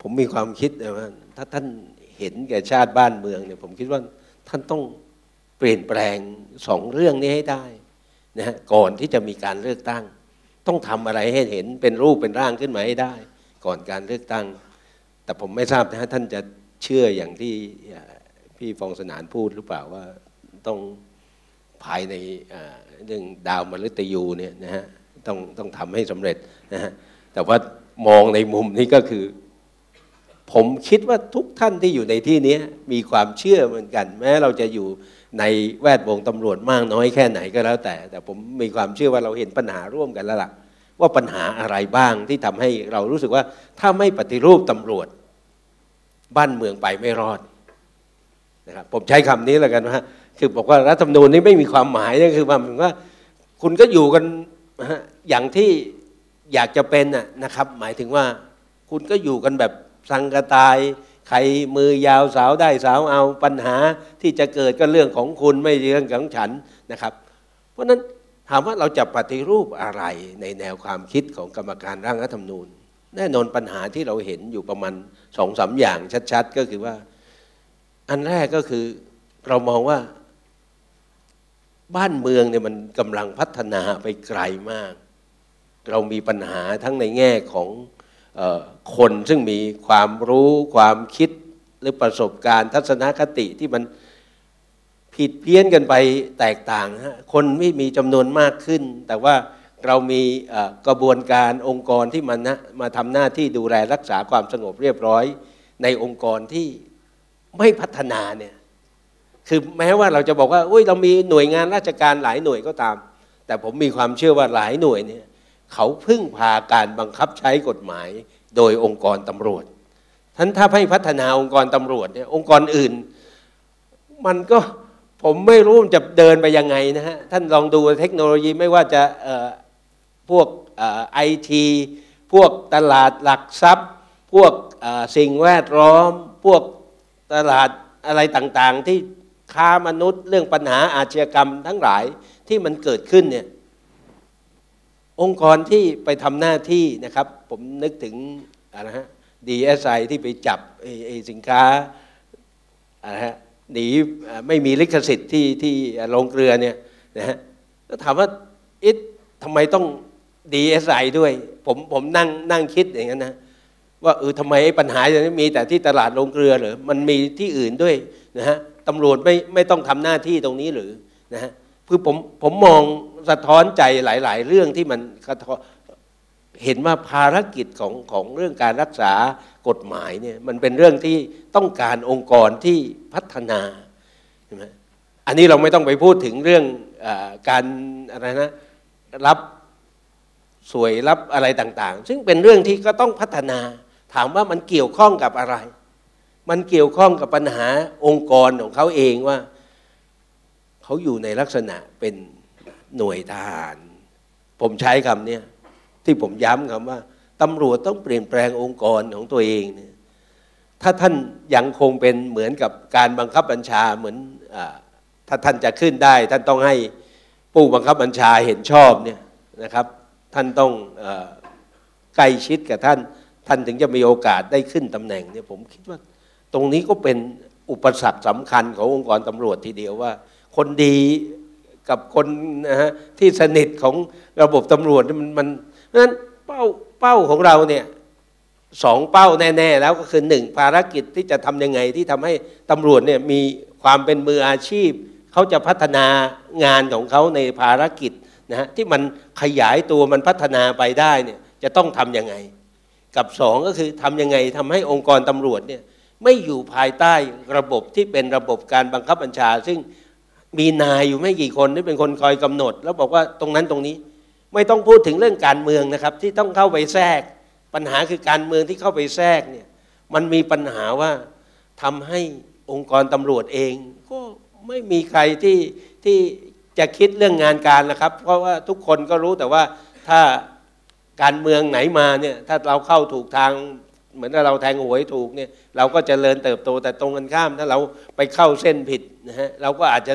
ผมมีความคิดนะว่าถ้าท่านเห็นแก่ชาติบ้านเมืองเนี่ยผมคิดว่าท่านต้องเปลี่ยนแปลงสองเรื่องนี้ให้ได้นะฮะก่อนที่จะมีการเลือกตั้งต้องทำอะไรให้เห็นเป็นรูปเป็นร่างขึ้นมาให้ได้ก่อนการเลือกตั้งแต่ผมไม่ทราบนะท่านจะเชื่ออย่างที่พี่ฟองสนานพูดหรือเปล่าว่าต้องภายในเรื่องดาวมฤตยูเนี่ยนะฮะต้องต้องทำให้สำเร็จนะฮะแต่ว่ามองในมุมนี้ก็คือผมคิดว่าทุกท่านที่อยู่ในที่นี้มีความเชื่อเหมือนกันแม้เราจะอยู่ในแวดวงตำรวจมากน้อยแค่ไหนก็แล้วแต่แต่ผมมีความเชื่อว่าเราเห็นปัญหาร่วมกันแล้วล่ะว่าปัญหาอะไรบ้างที่ทำให้เรารู้สึกว่าถ้าไม่ปฏิรูปตำรวจบ้านเมืองไปไม่รอดนะครับผมใช้คำนี้แล้วกันว่าคือบอกว่ารัฐธรรมนูญนี้ไม่มีความหมายนี่คือมันว่าคุณก็อยู่กันอย่างที่อยากจะเป็นนะครับหมายถึงว่าคุณก็อยู่กันแบบสังกตายใครมือยาวสาวได้สาวเอาปัญหาที่จะเกิดก็เรื่องของคุณไม่ใช่เรื่องของฉันนะครับเพราะฉะนั้นถามว่าเราจะปฏิรูปอะไรในแนวความคิดของกรรมการร่างรัฐธรรมนูญแน่นอนปัญหาที่เราเห็นอยู่ประมาณ สองสาม อย่างชัดๆก็คือว่าอันแรกก็คือเรามองว่าบ้านเมืองเนี่ยมันกำลังพัฒนาไปไกลมากเรามีปัญหาทั้งในแง่ของเอ่อคนซึ่งมีความรู้ความคิดหรือประสบการณ์ทัศนคติที่มันผิดเพี้ยนกันไปแตกต่างฮะคนไม่มีจำนวนมากขึ้นแต่ว่าเรามีกระบวนการองค์กรที่มันนะมาทำหน้าที่ดูแลรักษาความสงบเรียบร้อยในองค์กรที่ไม่พัฒนาเนี่ยคือแม้ว่าเราจะบอกว่าอุ้ยเรามีหน่วยงานราชการหลายหน่วยก็ตามแต่ผมมีความเชื่อว่าหลายหน่วยเนี่ยเขาพึ่งพาการบังคับใช้กฎหมายโดยองค์กรตำรวจท่านถ้าให้พัฒนาองค์กรตำรวจเนี่ยองค์กรอื่นมันก็ผมไม่รู้จะเดินไปยังไงนะฮะท่านลองดูเทคโนโลยีไม่ว่าจะพวกไอทีพวกตลาดหลักทรัพย์พวกสิ่งแวดล้อมพวกตลาดอะไรต่างๆที่ค้ามนุษย์เรื่องปัญหาอาชญากรรมทั้งหลายที่มันเกิดขึ้นเนี่ยองค์กรที่ไปทำหน้าที่นะครับผมนึกถึง นะฮะ ดี เอส ไอ ที่ไปจับสินค้านะฮะหนีไม่มีลิขสิทธิ์ที่ที่โรงเกลือเนี่ยนะฮะก็ถามว่าเอ๊ะทำไมต้อง ดี เอส ไอ ด้วยผมผมนั่งนั่งคิดอย่างนั้นนะว่าเออทำไมปัญหาอย่างนี้มีแต่ที่ตลาดโรงเกลือหรือมันมีที่อื่นด้วยนะฮะตำรวจไม่ไม่ต้องทำหน้าที่ตรงนี้หรือนะฮะคือผมผมมองสะท้อนใจหลายๆเรื่องที่มันเห็นว่าภารกิจของของเรื่องการรักษากฎหมายเนี่ยมันเป็นเรื่องที่ต้องการองค์กรที่พัฒนาใช่ไหมอันนี้เราไม่ต้องไปพูดถึงเรื่องการอะไรนะรับสวยรับอะไรต่างๆซึ่งเป็นเรื่องที่ก็ต้องพัฒนาถามว่ามันเกี่ยวข้องกับอะไรมันเกี่ยวข้องกับปัญหาองค์กรของเขาเองว่าเขาอยู่ในลักษณะเป็นหน่วยทหารผมใช้คำนี้ที่ผมย้ำคำว่าตำรวจต้องเปลี่ยนแปลงองค์กรของตัวเองเนี่ยถ้าท่านยังคงเป็นเหมือนกับการบังคับบัญชาเหมือนถ้าท่านจะขึ้นได้ท่านต้องให้ผู้บังคับบัญชาเห็นชอบเนี่ยนะครับท่านต้องใกล้ชิดกับท่านท่านถึงจะมีโอกาสได้ขึ้นตำแหน่งเนี่ยผมคิดว่าตรงนี้ก็เป็นอุปสรรคสำคัญขององค์กรตำรวจทีเดียวว่าคนดีกับคนนะฮะที่สนิทของระบบตำรวจมันมันเพราะฉะนั้นเป้าเป้าของเราเนี่ยสองเป้าแน่ๆแล้วก็คือหนึ่งภารกิจที่จะทำยังไงที่ทำให้ตำรวจเนี่ยมีความเป็นมืออาชีพเขาจะพัฒนางานของเขาในภารกิจนะฮะที่มันขยายตัวมันพัฒนาไปได้เนี่ยจะต้องทำยังไงกับสองก็คือทำยังไงทำให้องค์กรตำรวจเนี่ยไม่อยู่ภายใต้ระบบที่เป็นระบบการบังคับบัญชาซึ่งมีนายอยู่ไม่กี่คนที่เป็นคนคอยกำหนดแล้วบอกว่าตรงนั้นตรงนี้ไม่ต้องพูดถึงเรื่องการเมืองนะครับที่ต้องเข้าไปแทรกปัญหาคือการเมืองที่เข้าไปแทรกเนี่ยมันมีปัญหาว่าทำให้องค์กรตำรวจเองก็ไม่มีใครที่ที่จะคิดเรื่องงานการนะครับเพราะว่าทุกคนก็รู้แต่ว่าถ้าการเมืองไหนมาเนี่ยถ้าเราเข้าถูกทางเหมือนถ้าเราแทงหวยถูกเนี่ยเราก็เจริญเติบโตแต่ตรงกันข้ามถ้าเราไปเข้าเส้นผิดนะฮะเราก็อาจจะ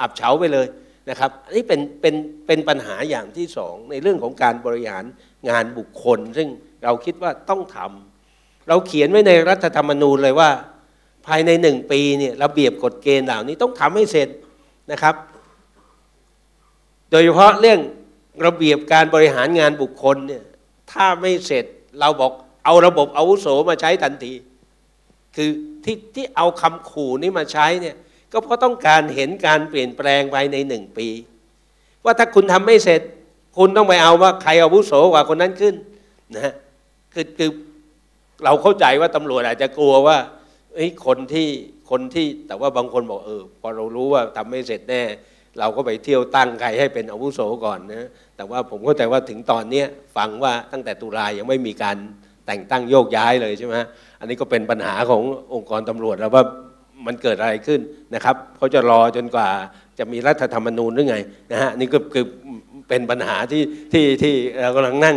อับเฉาไปเลยนะครับอันนี้เป็นเป็นเป็นปัญหาอย่างที่สองในเรื่องของการบริหารงานบุคคลซึ่งเราคิดว่าต้องทำเราเขียนไว้ในรัฐธรรมนูญเลยว่าภายในหนึ่งปีเนี่ยระเบียบกฎเกณฑ์เหล่านี้ต้องทำให้เสร็จนะครับโดยเฉพาะเรื่องระเบียบการบริหารงานบุคคลเนี่ยถ้าไม่เสร็จเราบอกเอาระบบอาวุโสมาใช้ทันทีคือที่ที่เอาคำขู่นี้มาใช้เนี่ยก็เพราะต้องการเห็นการเปลี่ยนแปลงภายในหนึ่งปีว่าถ้าคุณทำไม่เสร็จคุณต้องไปเอาว่าใครอาวุโสกว่าคนนั้นขึ้นนะฮะคือคือเราเข้าใจว่าตำรวจอาจจะกลัวว่าไอ้คนที่คนที่แต่ว่าบางคนบอกเออพอเรารู้ว่าทำไม่เสร็จแน่เราก็ไปเที่ยวตั้งใครให้เป็นอาวุโสก่อนนะแต่ว่าผมเข้าใจว่าถึงตอนนี้ฟังว่าตั้งแต่ตุลายังไม่มีการแต่งตั้งโยกย้ายเลยใช่ไหมอันนี้ก็เป็นปัญหาขององค์กรตำรวจแล้วว่ามันเกิดอะไรขึ้นนะครับเขาจะรอจนกว่าจะมีรัฐธรรมนูญหรือไงนะฮะนี่ก็คือเป็นปัญหาที่ที่ที่เรากำลังนั่ง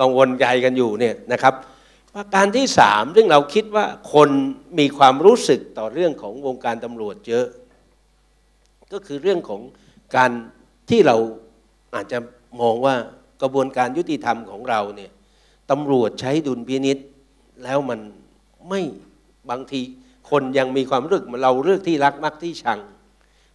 กังวลใจกันอยู่เนี่ยนะครับประการที่สามซึ่งเราคิดว่าคนมีความรู้สึกต่อเรื่องของวงการตำรวจเยอะก็คือเรื่องของการที่เราอาจจะมองว่ากระบวนการยุติธรรมของเราเนี่ยตำรวจใช้ดุลพินิจแล้วมันไม่บางทีคนยังมีความรู้สึกเราเลือกที่รักมักที่ชัง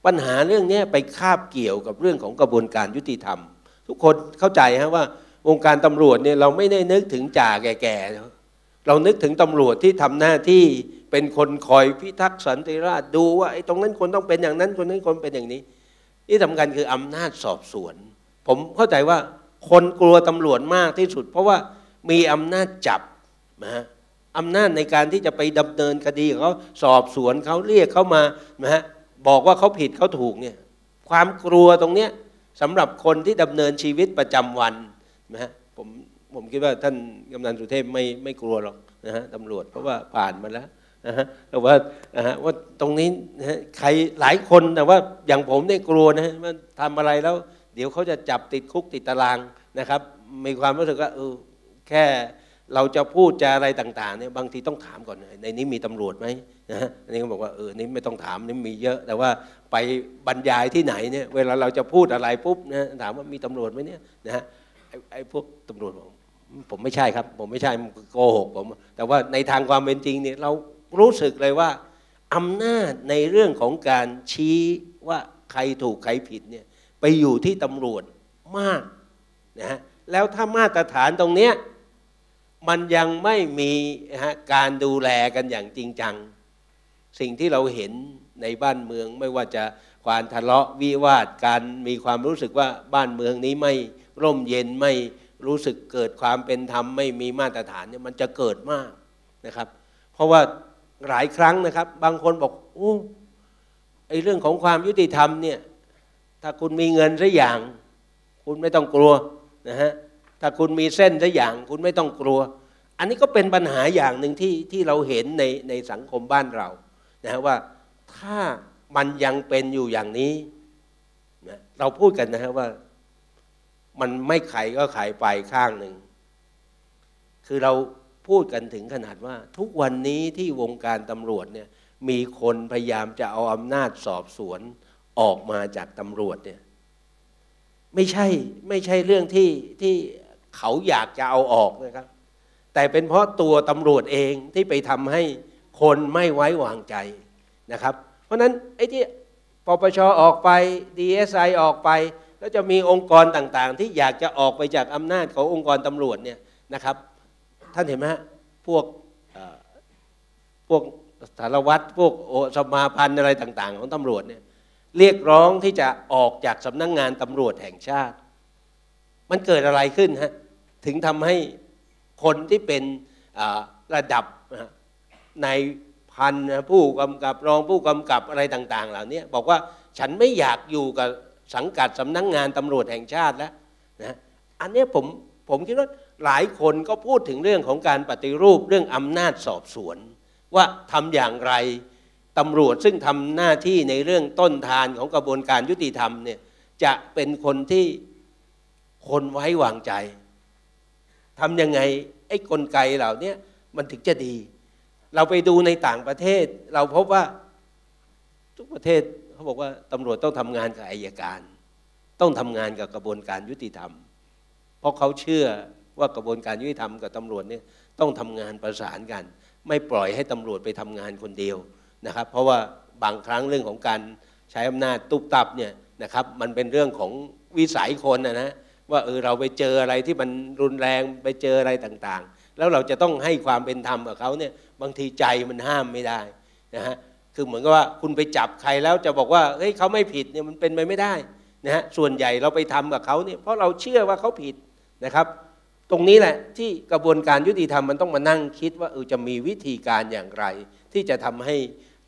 ปัญหาเรื่องนี้ไปคาบเกี่ยวกับเรื่องของกระบวนการยุติธรรมทุกคนเข้าใจฮะว่าวงการตำรวจเนี่ยเราไม่ได้นึกถึงจ่าแก่ๆเรานึกถึงตำรวจที่ทำหน้าที่เป็นคนคอยพิทักษ์สันติราษฎร์ดูว่าไอ้ตรงนั้นคนต้องเป็นอย่างนั้นคนนั้นคนเป็นอย่างนี้ที่สำคัญคืออำนาจสอบสวนผมเข้าใจว่าคนกลัวตำรวจมากที่สุดเพราะว่ามีอำนาจจับนะฮะอำนาจในการที่จะไปดำเนินคดีเขาสอบสวนเขาเรียกเขามานะฮะบอกว่าเขาผิดเขาถูกเนี่ยความกลัวตรงเนี้ยสำหรับคนที่ดำเนินชีวิตประจำวันนะฮะผมผมคิดว่าท่านกำนันสุเทพไม่ไม่กลัวหรอกนะฮะตำรวจเพราะว่าผ่านมาแล้วนะฮะแต่ว่านะฮะว่าตรงนี้นะฮะใครหลายคนแต่ว่าอย่างผมเนี่ยกลัวนะฮะว่าทำอะไรแล้วเดี๋ยวเขาจะจับติดคุกติดตารางนะครับมีความรู้สึกว่าเออแค่เราจะพูดจะอะไรต่างๆเนี่ยบางทีต้องถามก่อนในนี้มีตำรวจไหมนะฮะอันนี้ก็บอกว่าเออนี่ไม่ต้องถามนี่มีเยอะแต่ว่าไปบรรยายที่ไหนเนี่ยเวลาเราจะพูดอะไรปุ๊บนะถามว่ามีตำรวจไหมเนี่ยนะฮะไอ้พวกตำรวจบอก ผมไม่ใช่ครับผมไม่ใช่โกหกผมแต่ว่าในทางความเป็นจริงเนี่ยเรารู้สึกเลยว่าอำนาจในเรื่องของการชี้ว่าใครถูกใครผิดเนี่ยไปอยู่ที่ตำรวจมากนะฮะแล้วถ้ามาตรฐานตรงเนี้ยมันยังไม่มีฮะการดูแลกันอย่างจริงจังสิ่งที่เราเห็นในบ้านเมืองไม่ว่าจะการทะเลาะวิวาทการมีความรู้สึกว่าบ้านเมืองนี้ไม่ร่มเย็นไม่รู้สึกเกิดความเป็นธรรมไม่มีมาตรฐานเนี่ยมันจะเกิดมากนะครับเพราะว่าหลายครั้งนะครับบางคนบอกโอ้ไอเรื่องของความยุติธรรมเนี่ยถ้าคุณมีเงินสักอย่างคุณไม่ต้องกลัวนะฮะถ้าคุณมีเส้นสักอย่างคุณไม่ต้องกลัวอันนี้ก็เป็นปัญหาอย่างหนึ่งที่ที่เราเห็นในในสังคมบ้านเรานะฮะว่าถ้ามันยังเป็นอยู่อย่างนี้นะเราพูดกันนะฮะว่ามันไม่ไขก็ไขไปข้างหนึ่งคือเราพูดกันถึงขนาดว่าทุกวันนี้ที่วงการตำรวจเนี่ยมีคนพยายามจะเอาอำนาจสอบสวนออกมาจากตำรวจเนี่ยไม่ใช่ไม่ใช่เรื่องที่ที่เขาอยากจะเอาออกนะครับแต่เป็นเพราะตัวตำรวจเองที่ไปทำให้คนไม่ไว้วางใจนะครับเพราะฉะนั้นไอ้ที่ปปช.ออกไป ดี เอส ไอ ออกไปแล้วจะมีองค์กรต่างๆที่อยากจะออกไปจากอำนาจขององค์กรตำรวจเนี่ยนะครับท่านเห็นไหมฮะพวกพวกสารวัตรพวกสมาพันธ์อะไรต่างๆของตำรวจเนี่ยเรียกร้องที่จะออกจากสำนักงานตำรวจแห่งชาติมันเกิดอะไรขึ้นฮะถึงทำให้คนที่เป็นระดับในพันผู้กำกับรองผู้กำกับอะไรต่างๆเหล่านี้บอกว่าฉันไม่อยากอยู่กับสังกัดสำนักงานตำรวจแห่งชาติแล้วนะอันนี้ผมผมคิดว่าหลายคนก็พูดถึงเรื่องของการปฏิรูปเรื่องอำนาจสอบสวนว่าทำอย่างไรตำรวจซึ่งทำหน้าที่ในเรื่องต้นทานของกระบวนการยุติธรรมเนี่ยจะเป็นคนที่คนไว้วางใจทำยังไงไอ้กลไกเหล่านี้มันถึงจะดีเราไปดูในต่างประเทศเราพบว่าทุกประเทศเขาบอกว่าตำรวจต้องทำงานกับอัยการต้องทำงานกับกระบวนการยุติธรรมเพราะเขาเชื่อว่ากระบวนการยุติธรรมกับตำรวจเนี่ยต้องทำงานประสานกันไม่ปล่อยให้ตำรวจไปทำงานคนเดียวนะครับเพราะว่าบางครั้งเรื่องของการใช้อำนาจตุบตับเนี่ยนะครับมันเป็นเรื่องของวิสัยคนนะนะว่าเออเราไปเจออะไรที่มันรุนแรงไปเจออะไรต่างๆแล้วเราจะต้องให้ความเป็นธรรมกับเขาเนี่ยบางทีใจมันห้ามไม่ได้นะฮะคือเหมือนกับว่าคุณไปจับใครแล้วจะบอกว่าเฮ้ยเขาไม่ผิดเนี่ยมันเป็นไปไม่ได้นะฮะส่วนใหญ่เราไปทำกับเขาเนี่ยเพราะเราเชื่อว่าเขาผิดนะครับตรงนี้แหละที่กระบวนการยุติธรรมมันต้องมานั่งคิดว่าเออจะมีวิธีการอย่างไรที่จะทำให้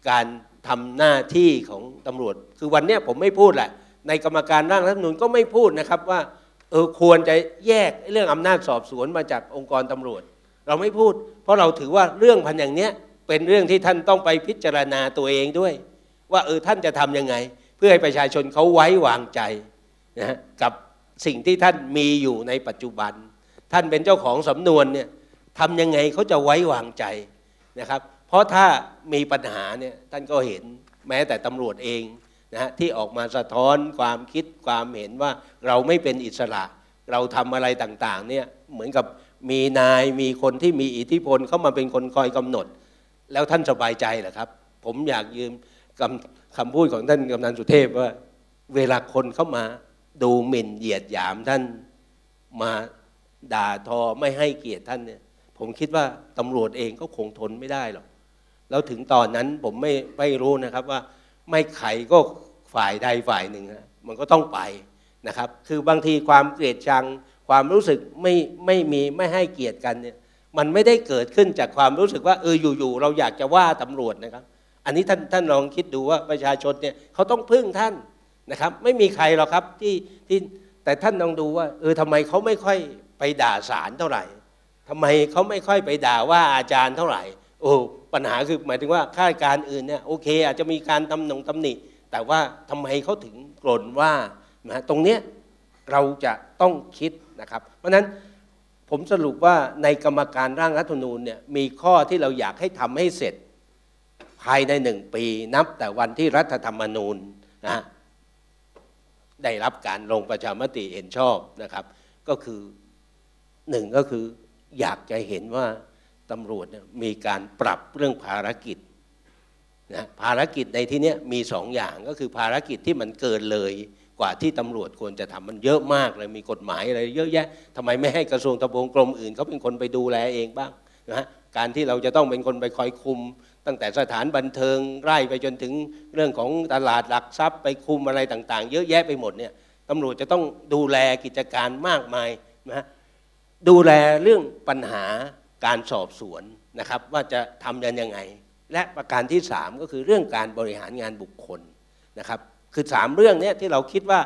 การทำหน้าที่ของตำรวจคือวันนี้ผมไม่พูดแหละในกรรมการร่างรัฐธรรมนูญก็ไม่พูดนะครับว่าเออควรจะแยกเรื่องอำนาจสอบสวนมาจากองค์กรตำรวจเราไม่พูดเพราะเราถือว่าเรื่องพันอย่างเนี้ยเป็นเรื่องที่ท่านต้องไปพิจารณาตัวเองด้วยว่าเออท่านจะทำยังไงเพื่อให้ประชาชนเขาไว้วางใจนะฮะกับสิ่งที่ท่านมีอยู่ในปัจจุบันท่านเป็นเจ้าของสำนวนเนี่ยทำยังไงเขาจะไว้วางใจนะครับเพราะถ้ามีปัญหาเนี่ยท่านก็เห็นแม้แต่ตำรวจเองนะฮะที่ออกมาสะท้อนความคิดความเห็นว่าเราไม่เป็นอิสระเราทำอะไรต่างๆเนี่ยเหมือนกับมีนายมีคนที่มีอิทธิพลเข้ามาเป็นคนคอยกำหนดแล้วท่านสบายใจเหรอครับผมอยากยืมคำคำพูดของท่านกำนันสุเทพว่าเวลาคนเข้ามาดูหมิ่นเหยียดหยามท่านมาด่าทอไม่ให้เกียรติท่านเนี่ยผมคิดว่าตำรวจเองก็คงทนไม่ได้หรอกแล้วถึงตอนนั้นผมไม่ไม่รู้นะครับว่าไม่ไขก็ฝ่ายใดฝ่ายหนึ่งฮะมันก็ต้องไปนะครับคือบางทีความเกลียดชังความรู้สึกไม่ไม่มีไม่ให้เกียรติกันเนี่ยมันไม่ได้เกิดขึ้นจากความรู้สึกว่าเอออยู่ๆเราอยากจะว่าตำรวจนะครับอันนี้ท่านท่านลองคิดดูว่าประชาชนเนี่ยเขาต้องพึ่งท่านนะครับไม่มีใครหรอกครับที่ที่แต่ท่านลองดูว่าเออทำไมเขาไม่ค่อยไปด่าศาลเท่าไหร่ทำไมเขาไม่ค่อยไปด่าว่าอาจารย์เท่าไหร่โอ้ปัญหาคือหมายถึงว่าข้าราชการอื่นเนี่ยโอเคอาจจะมีการตำหน่งตำหนิแต่ว่าทำไมเขาถึงกล่นว่านะตรงเนี้ยเราจะต้องคิดนะครับเพราะฉะนั้นผมสรุปว่าในกรรมการร่างรัฐธรรมนูญเนี่ยมีข้อที่เราอยากให้ทำให้เสร็จภายในหนึ่งปีนับแต่วันที่รัฐธรรมนูญนะได้รับการลงประชามติเห็นชอบนะครับก็คือ หนึ่งก็คืออยากจะเห็นว่าตำรวจมีการปรับเรื่องภารกิจนะภารกิจในที่นี้มีสองอย่างก็คือภารกิจที่มันเกินเลยกว่าที่ตำรวจควรจะทำมันเยอะมากเลยมีกฎหมายอะไรเยอะแยะทำไมไม่ให้กระทรวงตะบงกรมอื่นเขาเป็นคนไปดูแลเองบ้างนะฮะการที่เราจะต้องเป็นคนไปคอยคุมตั้งแต่สถานบันเทิงไล่ไปจนถึงเรื่องของตลาดหลักทรัพย์ไปคุมอะไรต่างๆเยอะแยะไปหมดเนี่ยตำรวจจะต้องดูแลกิจการมากมายนะฮะดูแลเรื่องปัญหาการสอบสวนนะครับว่าจะทำยันยังไงและประการที่สามก็คือเรื่องการบริหารงานบุคคลนะครับคือสามเรื่องนี้ที่เราคิดว่า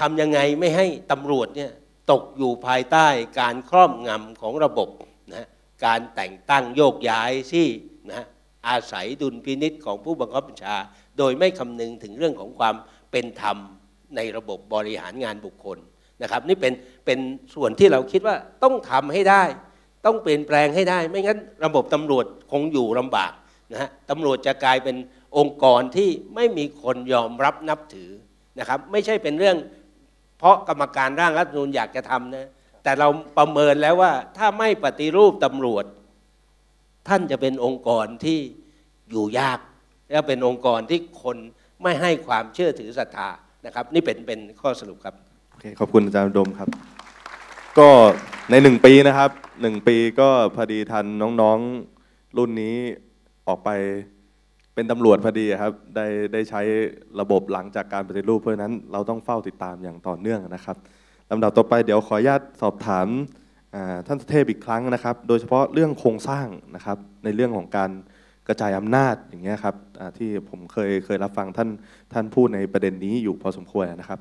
ทำยังไงไม่ให้ตำรวจเนี่ยตกอยู่ภายใต้การครอบงำของระบบนะการแต่งตั้งโยกย้ายที่นะอาศัยดุลพินิจของผู้บังคับบัญชาโดยไม่คำนึงถึงเรื่องของความเป็นธรรมในระบบบริหารงานบุคคลนะครับนี่เป็นเป็นส่วนที่เราคิดว่าต้องทำให้ได้ต้องเปลี่ยนแปลงให้ได้ไม่งั้นระบบตำรวจคงอยู่ลำบากนะฮะตำรวจจะกลายเป็นองค์กรที่ไม่มีคนยอมรับนับถือนะครับไม่ใช่เป็นเรื่องเพราะกรรมการร่างรัฐธรรมนูญอยากจะทำนะแต่เราประเมินแล้วว่าถ้าไม่ปฏิรูปตำรวจท่านจะเป็นองค์กรที่อยู่ยากและเป็นองค์กรที่คนไม่ให้ความเชื่อถือศรัทธานะครับนี่เป็นเป็นข้อสรุปครับโอเคขอบคุณอาจารย์อุดมครับก็ในหนึ่งปีนะครับหนึ่งปีก็พอดีทันน้องๆรุ่นนี้ออกไปเป็นตำรวจพอดีครับได้ได้ใช้ระบบหลังจากการปฏิรูปเพราะฉะนั้นเราต้องเฝ้าติดตามอย่างต่อเนื่องนะครับลำดับต่อไปเดี๋ยวขออนุญาตสอบถามท่านสุเทพอีกครั้งนะครับโดยเฉพาะเรื่องโครงสร้างนะครับในเรื่องของการกระจายอำนาจอย่างเงี้ยครับที่ผมเคยเคยรับฟังท่านท่านพูดในประเด็นนี้อยู่พอสมควรนะครับ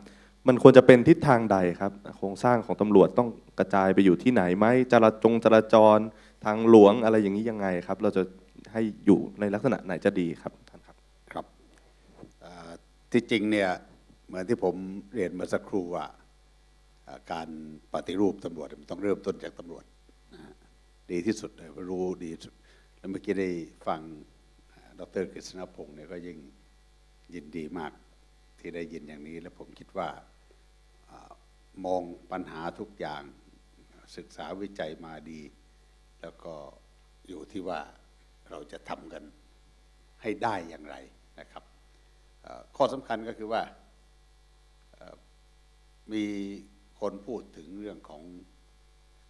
มันควรจะเป็นทิศทางใดครับโครงสร้างของตำรวจต้องกระจายไปอยู่ที่ไหนไหมจราจงจราจรทางหลวงอะไรอย่างนี้ยังไงครับเราจะให้อยู่ในลักษณะไหนจะดีครับท่านครับครับที่จริงเนี่ยเหมือนที่ผมเรียนเมื่อสักครู่ว่าการปฏิรูปตำรวจมันต้องเริ่มต้นจากตำรวจนะฮะดีที่สุดเลยรู้ดีที่สุดแล้วเมื่อกี้ได้ฟังดร.กฤษณพงศ์เนี่ยก็ยิ่งยินดีมากที่ได้ยินอย่างนี้และผมคิดว่ามองปัญหาทุกอย่างศึกษาวิจัยมาดีแล้วก็อยู่ที่ว่าเราจะทำกันให้ได้อย่างไรนะครับข้อสำคัญก็คือว่ามีคนพูดถึงเรื่องของ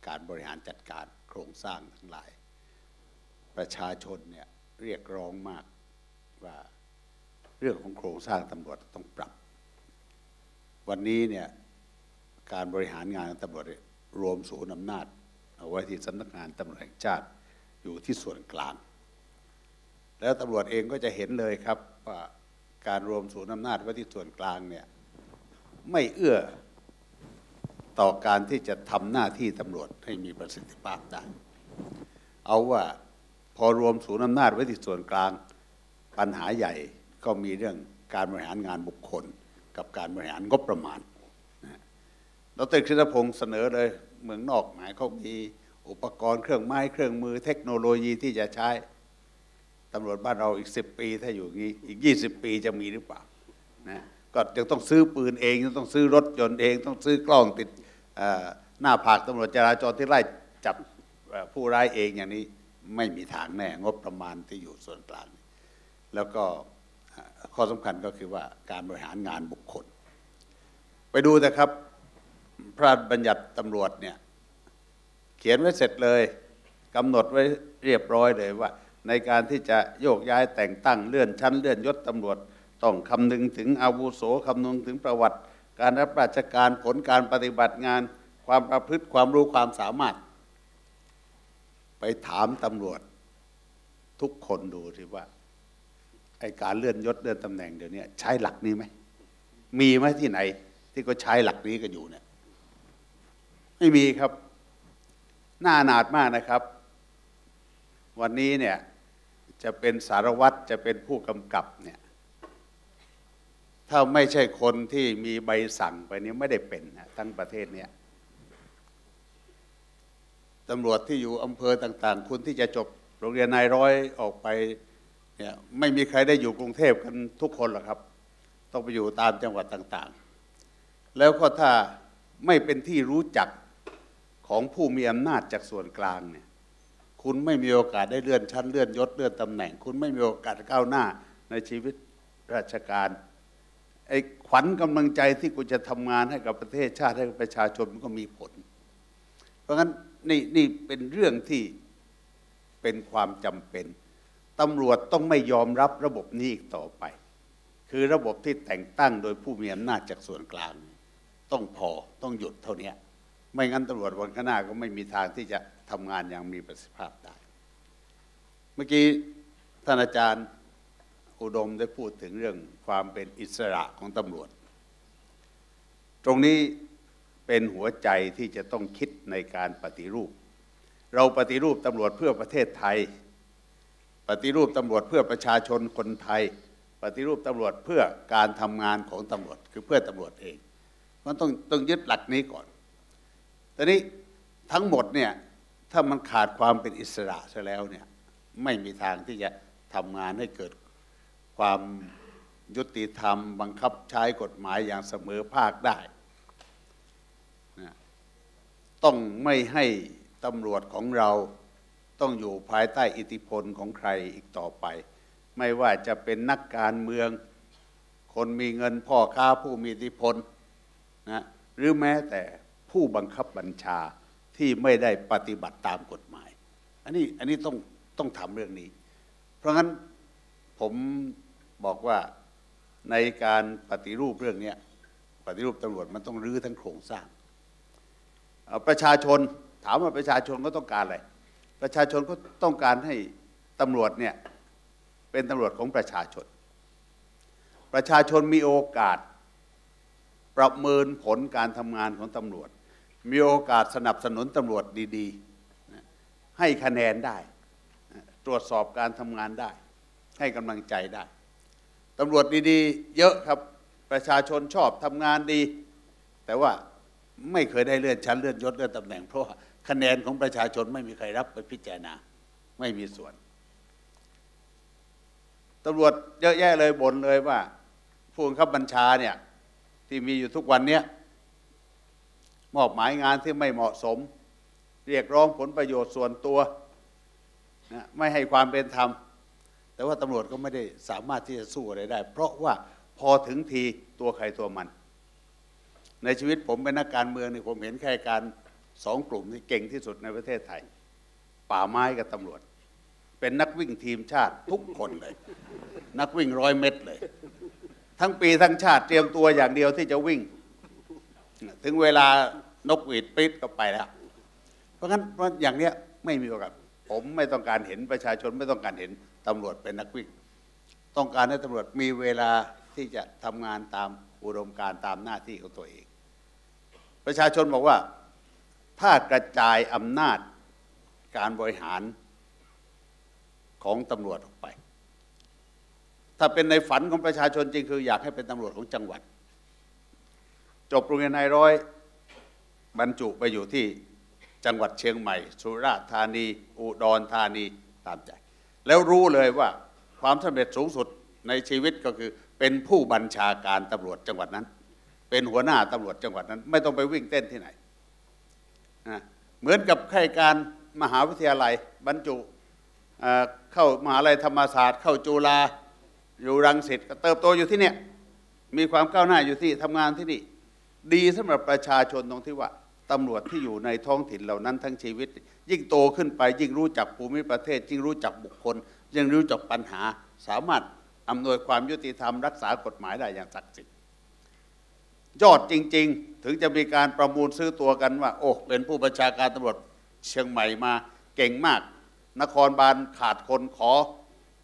การบริหารจัดการโครงสร้างทั้งหลายประชาชนเนี่ยเรียกร้องมากว่าเรื่องของโครงสร้างตำรวจต้องปรับวันนี้เนี่ยการบริหารงานตำรวจรวมศูนย์อำนาจเอาไว้ที่สำนักงานตำรวจแห่งชาติอยู่ที่ส่วนกลางแล้วตำรวจเองก็จะเห็นเลยครับว่าการรวมศูนย์อำนาจไว้ที่ส่วนกลางเนี่ยไม่เอื้อต่อการที่จะทำหน้าที่ตำรวจให้มีประสิทธิภาพได้เอาว่าพอรวมศูนย์อำนาจไว้ที่ส่วนกลางปัญหาใหญ่ก็มีเรื่องการบริหารงานบุคคลกับการบริหารงบประมาณนะดร.กฤษณพงศ์เสนอเลยเมืองนอกหมายเขามีอุปกรณ์เครื่องไม้เครื่องมือเทคโนโลยีที่จะใช้ตำรวจบ้านเราอีกสิบปีถ้าอยู่งี้อีกยี่สิบปีจะมีหรือเปล่านะก็ยังต้องซื้อปืนเองต้องซื้อรถยนต์เองต้องซื้อกล้องติดหน้าผากตำรวจจราจรที่ไล่จับผู้ร้ายเองอย่างนี้ไม่มีทางแน่งบประมาณที่อยู่ส่วนกลางแล้วก็ข้อสำคัญก็คือว่าการบริหารงานบุคคลไปดูนะครับพระราชบัญญัติตำรวจเนี่ยเขียนไว้เสร็จเลยกำหนดไว้เรียบร้อยเลยว่าในการที่จะโยกย้ายแต่งตั้งเลื่อนชั้นเลื่อนยศตำรวจต้องคำนึงถึงอาวุโสคำนึงถึงประวัติการรับราชการผลการปฏิบัติงานความประพฤติความรู้ความสามารถไปถามตำรวจทุกคนดูสิว่าไอ้การเลื่อนยศเลื่อนตำแหน่งเดี๋ยวนี้ใช้หลักนี้ไหมมีไหมที่ไหนที่ก็ใช้หลักนี้กันอยู่เนี่ยไม่มีครับน่าอนาถมากนะครับวันนี้เนี่ยจะเป็นสารวัตรจะเป็นผู้กำกับเนี่ยถ้าไม่ใช่คนที่มีใบสั่งไปนี้ไม่ได้เป็นนะทั้งประเทศเนี่ยตำรวจที่อยู่อำเภอต่างๆคุณที่จะจบโรงเรียนนายร้อยออกไปเนี่ยไม่มีใครได้อยู่กรุงเทพกันทุกคนหรอกครับต้องไปอยู่ตามจังหวัดต่างๆแล้วก็ถ้าไม่เป็นที่รู้จัก ของผู้มีอำนาจจากส่วนกลางเนี่ยคุณไม่มีโอกาสได้เลื่อนชั้นเลื่อนยศเลื่อนตำแหน่งคุณไม่มีโอกาสก้าวหน้าในชีวิตราชการไอ้ขวัญกำลังใจที่กูจะทำงานให้กับประเทศชาติให้กับประชาชนมันก็มีผลเพราะงั้นนี่นี่เป็นเรื่องที่เป็นความจำเป็นตำรวจต้องไม่ยอมรับระบบนี้อีกต่อไปคือระบบที่แต่งตั้งโดยผู้มีอำนาจจากส่วนกลางต้องพอต้องหยุดเท่านี้ไม่งั้นตำรวจวันข้างหน้าก็ไม่มีทางที่จะทำงานอย่างมีประสิทธิภาพได้เมื่อกี้ท่านอาจารย์อุดมได้พูดถึงเรื่องความเป็นอิสระของตำรวจตรงนี้เป็นหัวใจที่จะต้องคิดในการปฏิรูปเราปฏิรูปตำรวจเพื่อประเทศไทยปฏิรูปตำรวจเพื่อประชาชนคนไทยปฏิรูปตำรวจเพื่อการทำงานของตำรวจคือเพื่อตำรวจเองมันต้องต้องยึดหลักนี้ก่อนแต่นี้ทั้งหมดเนี่ยถ้ามันขาดความเป็นอิสระซะแล้วเนี่ยไม่มีทางที่จะทำงานให้เกิดความยุติธรรมบังคับใช้กฎหมายอย่างเสมอภาคได้นะต้องไม่ให้ตำรวจของเราต้องอยู่ภายใต้อิทธิพลของใครอีกต่อไปไม่ว่าจะเป็นนักการเมืองคนมีเงินพ่อค้าผู้มีอิทธิพลนะหรือแม้แต่ผู้บังคับบัญชาที่ไม่ได้ปฏิบัติตามกฎหมายอันนี้อันนี้ต้องต้องถามเรื่องนี้เพราะงั้นผมบอกว่าในการปฏิรูปเรื่องนี้ปฏิรูปตำรวจมันต้องรื้อทั้งโครงสร้างประชาชนถามว่าประชาชนก็ต้องการอะไรประชาชนก็ต้องการให้ตำรวจเนี่ยเป็นตำรวจของประชาชนประชาชนมีโอกาสประเมินผลการทำงานของตำรวจมีโอกาสสนับสนุนตำรวจดีๆให้คะแนนได้ตรวจสอบการทำงานได้ให้กำลังใจได้ตำรวจดีๆเยอะครับประชาชนชอบทำงานดีแต่ว่าไม่เคยได้เลื่อนชั้นเลื่อนยศเลื่อนตำแหน่งเพราะคะแนนของประชาชนไม่มีใครรับไปพิจารณาไม่มีส่วนตำรวจเยอะแยะเลยบ่นเลยว่าผู้บังคับบัญชาเนี่ยที่มีอยู่ทุกวันเนี้ยมอบหมายงานที่ไม่เหมาะสมเรียกร้องผลประโยชน์ส่วนตัวนะไม่ให้ความเป็นธรรมแต่ว่าตำรวจก็ไม่ได้สามารถที่จะสู้อะไรได้เพราะว่าพอถึงทีตัวใครตัวมันในชีวิตผมเป็นนักการเมืองนี่ผมเห็นข้าราชการสองกลุ่มที่เก่งที่สุดในประเทศไทยป่าไม้กับตำรวจเป็นนักวิ่งทีมชาติทุกคนเลยนักวิ่งร้อยเมตรเลยทั้งปีทั้งชาติเตรียมตัวอย่างเดียวที่จะวิ่งถึงเวลานกหวีดปิดก็ไปแล้วเพราะงั้นเพราะอย่างเนี้ยไม่มีโอกาสผมไม่ต้องการเห็นประชาชนไม่ต้องการเห็นตำรวจเป็นนักวิ่งต้องการให้ตำรวจมีเวลาที่จะทำงานตามอุดมการณ์ตามหน้าที่ของตัวเองประชาชนบอกว่าถ้ากระจายอำนาจการบริหารของตำรวจออกไปถ้าเป็นในฝันของประชาชนจริงคืออยากให้เป็นตำรวจของจังหวัดจบโรงเรียนนายร้อยบรรจุไปอยู่ที่จังหวัดเชียงใหม่สุราษฎร์ธานีอุดรธานีตามใจแล้วรู้เลยว่าความสำเร็จสูงสุดในชีวิตก็คือเป็นผู้บัญชาการตำรวจจังหวัดนั้นเป็นหัวหน้าตำรวจจังหวัดนั้นไม่ต้องไปวิ่งเต้นที่ไหนนะเหมือนกับข้าราชการมหาวิทยาลัยบรรจุเข้ามหาวิทยาลัยธรรมศาสตร์เข้าจุฬาอยู่รังสิตก็เติบโตอยู่ที่เนี่ยมีความก้าวหน้าอยู่ที่ทำงานที่นี่ดีสำหรับประชาชนตรงที่ว่าตำรวจที่อยู่ในท้องถิ่นเหล่านั้นทั้งชีวิตยิ่งโตขึ้นไปยิ่งรู้จักภูมิประเทศยิ่งรู้จักบุคคลยิ่งรู้จักปัญหาสามารถอำนวยความยุติธรรมรักษากฎหมายได้อย่างศักดิ์สิทธิ์ยอดจริงๆถึงจะมีการประมูลซื้อตัวกันว่าโอ้เป็นผู้บัญชาการตำรวจเชียงใหม่มาเก่งมากนครบาลขาดคนขอ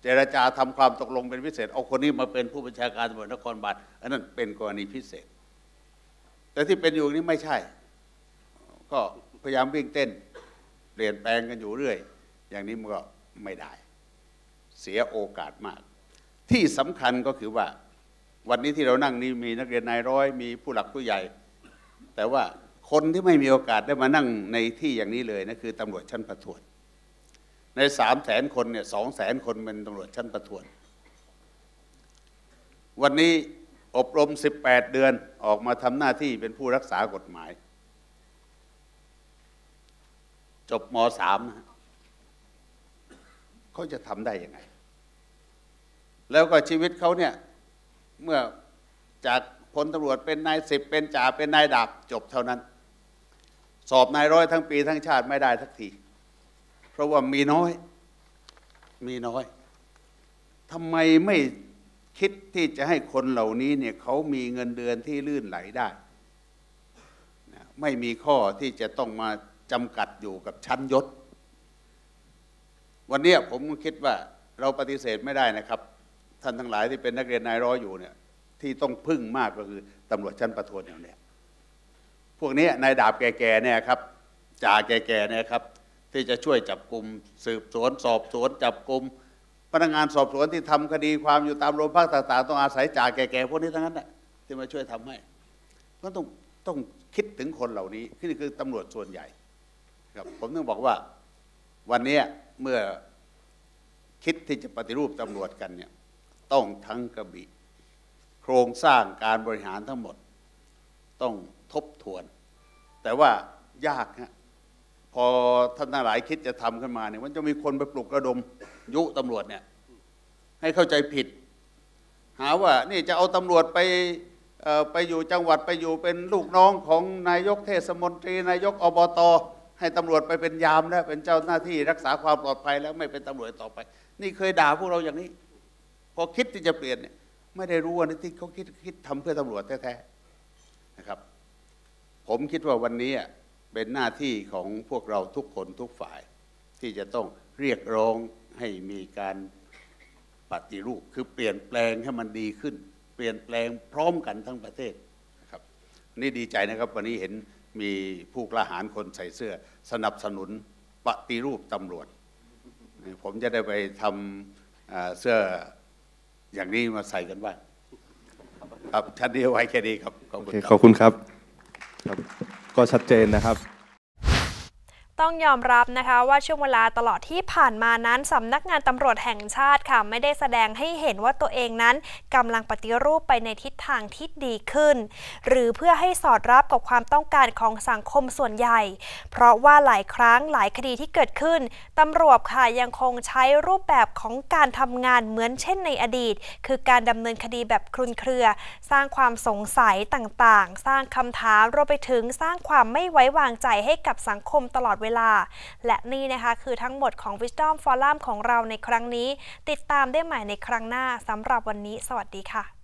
เจรจาทำความตกลงเป็นพิเศษเอาคนนี้มาเป็นผู้บัญชาการตำรวจนครบาลอันนั้นเป็นกรณีพิเศษแต่ที่เป็นอยู่นี้ไม่ใช่ก็พยายามวิ่งเต้นเปลี่ยนแปลงกันอยู่เรื่อยอย่างนี้มันก็ไม่ได้เสียโอกาสมากที่สำคัญก็คือว่าวันนี้ที่เรานั่งนี่มีนักเรียนนายร้อยมีผู้หลักผู้ใหญ่แต่ว่าคนที่ไม่มีโอกาสได้มานั่งในที่อย่างนี้เลยนะคือตำรวจชั้นประทวนในสามแสนคนเนี่ยสองแสนคนเป็นตำรวจชั้นประทวนวันนี้อบรมสิบแปดเดือนออกมาทำหน้าที่เป็นผู้รักษากฎหมาย จบม.สาม เขาจะทำได้ยังไงแล้วก็ชีวิตเขาเนี่ยเมื่อจากพลตำรวจเป็นนายสิบเป็นจ่าเป็นนายดาบจบเท่านั้นสอบนายร้อยทั้งปีทั้งชาติไม่ได้สักทีเพราะว่ามีน้อยมีน้อยทำไมไม่คิดที่จะให้คนเหล่านี้เนี่ยเขามีเงินเดือนที่ลื่นไหลได้ไม่มีข้อที่จะต้องมาจำกัดอยู่กับชั้นยศวันนี้ผมคิดว่าเราปฏิเสธไม่ได้นะครับท่านทั้งหลายที่เป็นนักเรียนนายร้อยอยู่เนี่ยที่ต้องพึ่งมากก็คือตำรวจชั้นประทวนอย่างเนี้ยพวกนี้นายดาบแก่ๆเนี่ยครับจ่าแก่ๆเนี่ยครับที่จะช่วยจับกลุ่มสืบสวนสอบสวนจับกลุ่มพนักงานสอบสวนที่ทำคดีความอยู่ตามโรงพักต่างๆต้องอาศัยจ่าแก่ๆพวกนี้ทั้งนั้นแหละที่มาช่วยทำให้ก็ต้องต้องคิดถึงคนเหล่านี้นี่คือตำรวจส่วนใหญ่ครับผมต้องบอกว่าวันนี้เมื่อคิดที่จะปฏิรูปตำรวจกันเนี่ยต้องทั้งกระบี่โครงสร้างการบริหารทั้งหมดต้องทบทวนแต่ว่ายากฮะพอท่านทั้งหลายคิดจะทำขึ้นมาเนี่ยมันจะมีคนไปปลุกระดมยุตำรวจเนี่ยให้เข้าใจผิดหาว่านี่จะเอาตำรวจไปไปอยู่จังหวัดไปอยู่เป็นลูกน้องของนายกเทศมนตรีนายกอบต.ให้ตำรวจไปเป็นยามแล้วเป็นเจ้าหน้าที่รักษาความปลอดภัยแล้วไม่เป็นตำรวจต่อไปนี่เคยด่าพวกเราอย่างนี้พอคิดที่จะเปลี่ยนเนี่ยไม่ได้รู้ว่าที่เขาคิดคิดทำเพื่อตำรวจแท้ๆนะครับผมคิดว่าวันนี้เป็นหน้าที่ของพวกเราทุกคนทุกฝ่ายที่จะต้องเรียกร้องให้มีการปฏิรูปคือเปลี่ยนแปลงให้มันดีขึ้นเปลี่ยนแปลงพร้อมกันทั้งประเทศนะครับนี่ดีใจนะครับวันนี้เห็นมีผู้กล้าหาญคนใส่เสื้อสนับสนุนปฏิรูปตำรวจผมจะได้ไปทำเสื้ออย่างนี้มาใส่กันบ้างครับชัดเจนไว้แค่นี้ครับขอบคุณครับขอบคุณครับก็ชัดเจนนะครับต้องยอมรับนะคะว่าช่วงเวลาตลอดที่ผ่านมานั้นสำนักงานตำรวจแห่งชาติค่ะไม่ได้แสดงให้เห็นว่าตัวเองนั้นกำลังปฏิรูปไปในทิศทางที่ดีขึ้นหรือเพื่อให้สอดรับกับความต้องการของสังคมส่วนใหญ่เพราะว่าหลายครั้งหลายคดีที่เกิดขึ้นตำรวจค่ะยังคงใช้รูปแบบของการทำงานเหมือนเช่นในอดีตคือการดำเนินคดีแบบคลุมเครือสร้างความสงสัยต่างๆสร้างคำถามรวมไปถึงสร้างความไม่ไว้วางใจให้กับสังคมตลอดเวลาและนี่นะคะคือทั้งหมดของ Wisdom Forum ของเราในครั้งนี้ติดตามได้ใหม่ในครั้งหน้าสำหรับวันนี้สวัสดีค่ะ